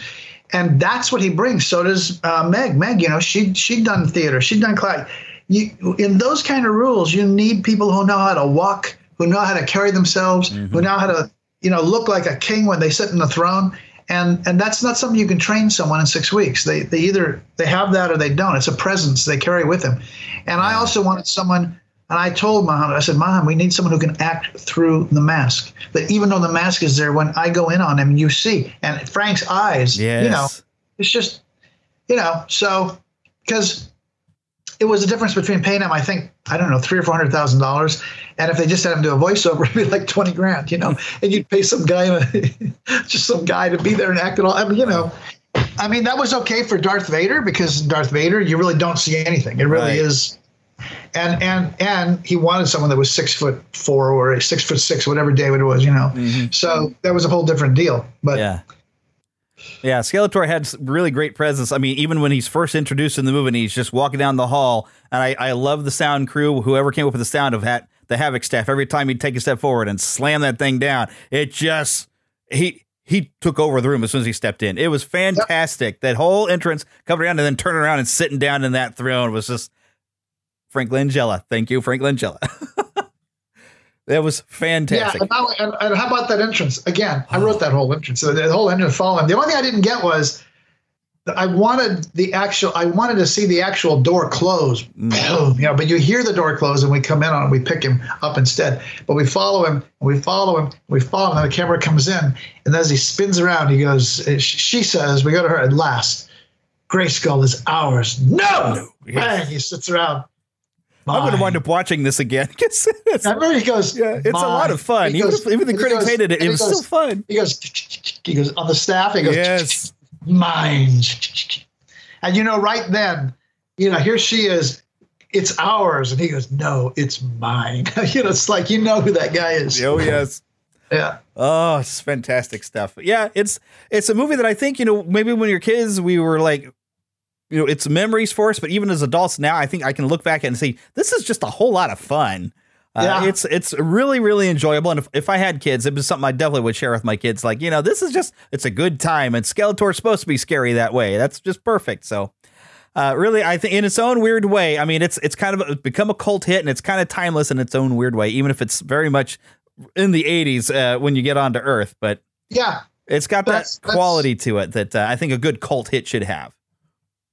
And that's what he brings. So does uh, Meg. Meg, you know, she, she'd done theater. She'd done class. You, in those kind of rules, you need people who know how to walk, who know how to carry themselves, mm-hmm. who know how to, you know, look like a king when they sit in the throne. And and that's not something you can train someone in six weeks. They they either they have that or they don't. It's a presence they carry with them. And I also wanted someone, and I told Muhammad, I said, Muhammad, we need someone who can act through the mask. That even though the mask is there, when I go in on him, you see. And Frank's eyes, yes. you know, it's just, you know, so, because it was the difference between paying him, I think, I don't know, three or four hundred thousand dollars, and if they just had him do a voiceover, it'd be like twenty grand, you know. And you'd pay some guy, in a, just some guy, to be there and act it all. I mean, you know, I mean that was okay for Darth Vader because Darth Vader, you really don't see anything. It really right. is, and and and he wanted someone that was six foot four or six foot six, whatever David was, you know. Mm-hmm. So that was a whole different deal, but. Yeah. Yeah, Skeletor had really great presence. I mean, even when he's first introduced in the movie, and he's just walking down the hall, and I, I love the sound crew, whoever came up with the sound of that, the Havoc staff. Every time he'd take a step forward and slam that thing down, it just he he took over the room as soon as he stepped in. It was fantastic. Yep. That whole entrance coming around and then turning around and sitting down in that throne was just Frank Langella. Thank you, Frank Langella. That was fantastic. Yeah, and, now, and how about that entrance? Again, I wrote that whole entrance. So the whole entrance following. The only thing I didn't get was that I wanted the actual. I wanted to see the actual door close. Mm. You know, but you hear the door close, and we come in on it. We pick him up instead. But we follow him. We follow him. We follow him. And the camera comes in, and as he spins around, he goes. She says, "We go to her at last. Grayskull is ours." No, yes. Bang! He sits around. Mine. I would have wound up watching this again. It's, it's, I remember he goes, yeah, it's mine. A lot of fun. He even, goes, if, even the critics goes, hated it. It was goes, still fun. He goes, he goes on the staff. He goes, yes. Mine. And, you know, right then, you know, here she is. It's ours. And he goes, no, it's mine. You know, it's like, you know who that guy is. Oh, yes. Yeah. Oh, it's fantastic stuff. Yeah. It's, it's a movie that I think, you know, maybe when you're kids, we were like, you know, it's memories for us, but even as adults now, I think I can look back and see this is just a whole lot of fun. Yeah. Uh, it's it's really, really enjoyable. And if, if I had kids, it was something I definitely would share with my kids. Like, you know, this is just it's a good time. And Skeletor's supposed to be scary that way. That's just perfect. So uh, really, I think in its own weird way, I mean, it's it's kind of become a cult hit and it's kind of timeless in its own weird way, even if it's very much in the eighties uh, when you get onto Earth. But yeah, it's got that's, that quality to it that uh, I think a good cult hit should have.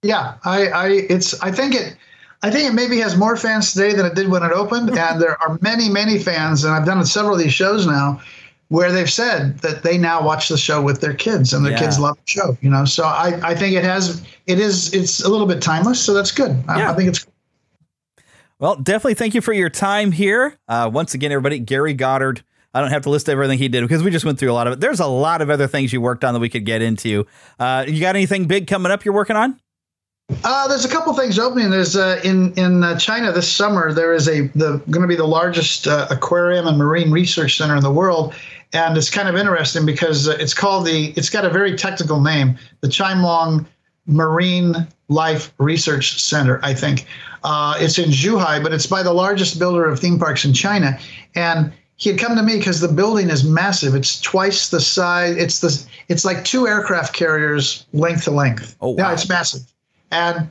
Yeah, I, I, it's, I think it, I think it maybe has more fans today than it did when it opened. And there are many, many fans, and I've done several of these shows now, where they've said that they now watch the show with their kids, and their yeah. kids love the show. You know, so I, I think it has, it is, it's a little bit timeless, so that's good. Yeah. I, I think it's. Well, definitely, thank you for your time here. Uh, once again, everybody, Gary Goddard. I don't have to list everything he did because we just went through a lot of it. There's a lot of other things you worked on that we could get into. Uh, you got anything big coming up you're working on? Uh, there's a couple things opening. There's uh, in in uh, China this summer. There is a the going to be the largest uh, aquarium and marine research center in the world, and it's kind of interesting because it's called the. It's got a very technical name, the Chimelong Marine Life Research Center. I think uh, it's in Zhuhai, but it's by the largest builder of theme parks in China, and he had come to me because the building is massive. It's twice the size. It's the. It's like two aircraft carriers length to length. Oh wow! Yeah, it's massive. And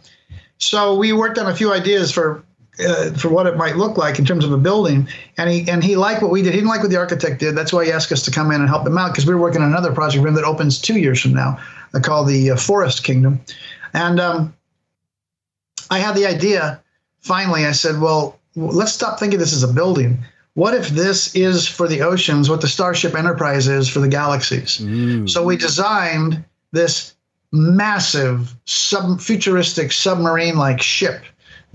so we worked on a few ideas for uh, for what it might look like in terms of a building. And he and he liked what we did. He didn't like what the architect did. That's why he asked us to come in and help him out, because we were working on another project with him that opens two years from now, called the uh, Forest Kingdom. And um, I had the idea. Finally, I said, well, let's stop thinking this is a building. What if this is for the oceans what the Starship Enterprise is for the galaxies? Mm. So we designed this massive sub futuristic submarine like ship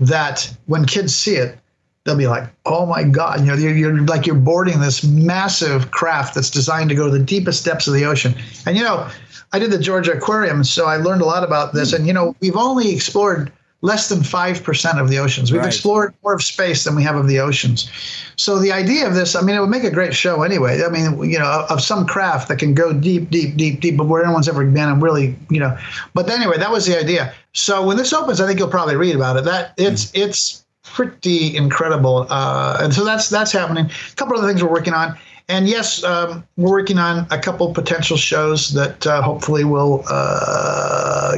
that when kids see it, they'll be like, oh my God, you know, you're, you're like you're boarding this massive craft that's designed to go to the deepest depths of the ocean. And, you know, I did the Georgia Aquarium, so I learned a lot about this. And, you know, we've only explored less than five percent of the oceans. We've right. explored more of space than we have of the oceans. So the idea of this, I mean, it would make a great show anyway. I mean, you know, of some craft that can go deep, deep, deep, deep, but where no one's ever been and really, you know. But anyway, that was the idea. So when this opens, I think you'll probably read about it. That It's mm. it's pretty incredible. Uh, and so that's, that's happening. A couple of other things we're working on. And yes, um, we're working on a couple potential shows that uh, hopefully will, uh,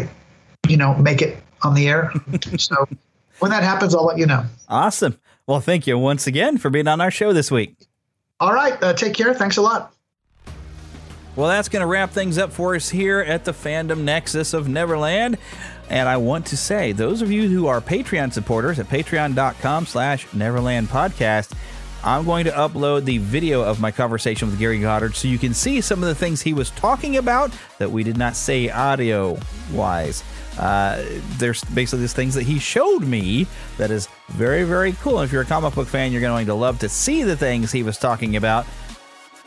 you know, make it on the air. So when that happens, I'll let you know. Awesome. Well, thank you once again for being on our show this week. All right. Uh, take care. Thanks a lot. Well, that's going to wrap things up for us here at the Fandom Nexus of Neverland. And I want to say, those of you who are Patreon supporters at patreon.com slash Neverland Podcast, I'm going to upload the video of my conversation with Gary Goddard so you can see some of the things he was talking about that we did not say audio-wise. Uh, there's basically these things that he showed me that is very, very cool. And if you're a comic book fan, you're going to love to see the things he was talking about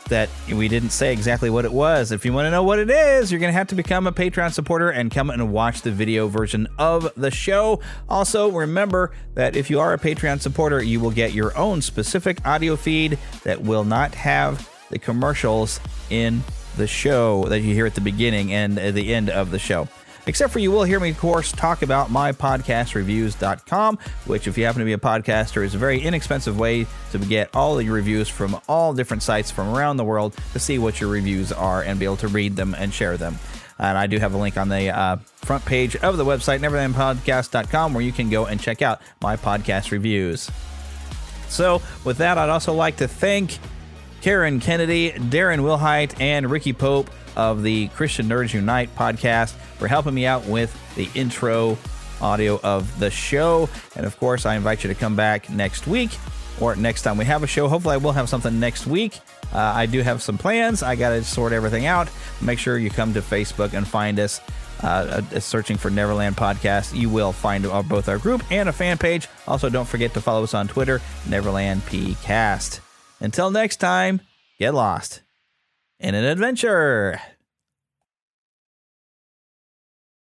that we didn't say exactly what it was. If you want to know what it is, you're going to have to become a Patreon supporter and come and watch the video version of the show. Also, remember that if you are a Patreon supporter, you will get your own specific audio feed that will not have the commercials in the show that you hear at the beginning and at the end of the show. Except for you will hear me, of course, talk about my podcast reviews dot com, which, if you happen to be a podcaster, is a very inexpensive way to get all the reviews from all different sites from around the world to see what your reviews are and be able to read them and share them. And I do have a link on the uh, front page of the website, neverland podcast dot com, where you can go and check out my podcast reviews. So with that, I'd also like to thank Karen Kennedy, Darren Wilhite, and Ricky Pope of the Christian Nerds Unite podcast for helping me out with the intro audio of the show. And of course, I invite you to come back next week or next time we have a show. Hopefully I will have something next week. Uh, I do have some plans. I got to sort everything out. Make sure you come to Facebook and find us uh, searching for Neverland Podcast. You will find our, both our group and a fan page. Also, don't forget to follow us on Twitter, Neverland P Cast. Until next time, get lost in an adventure.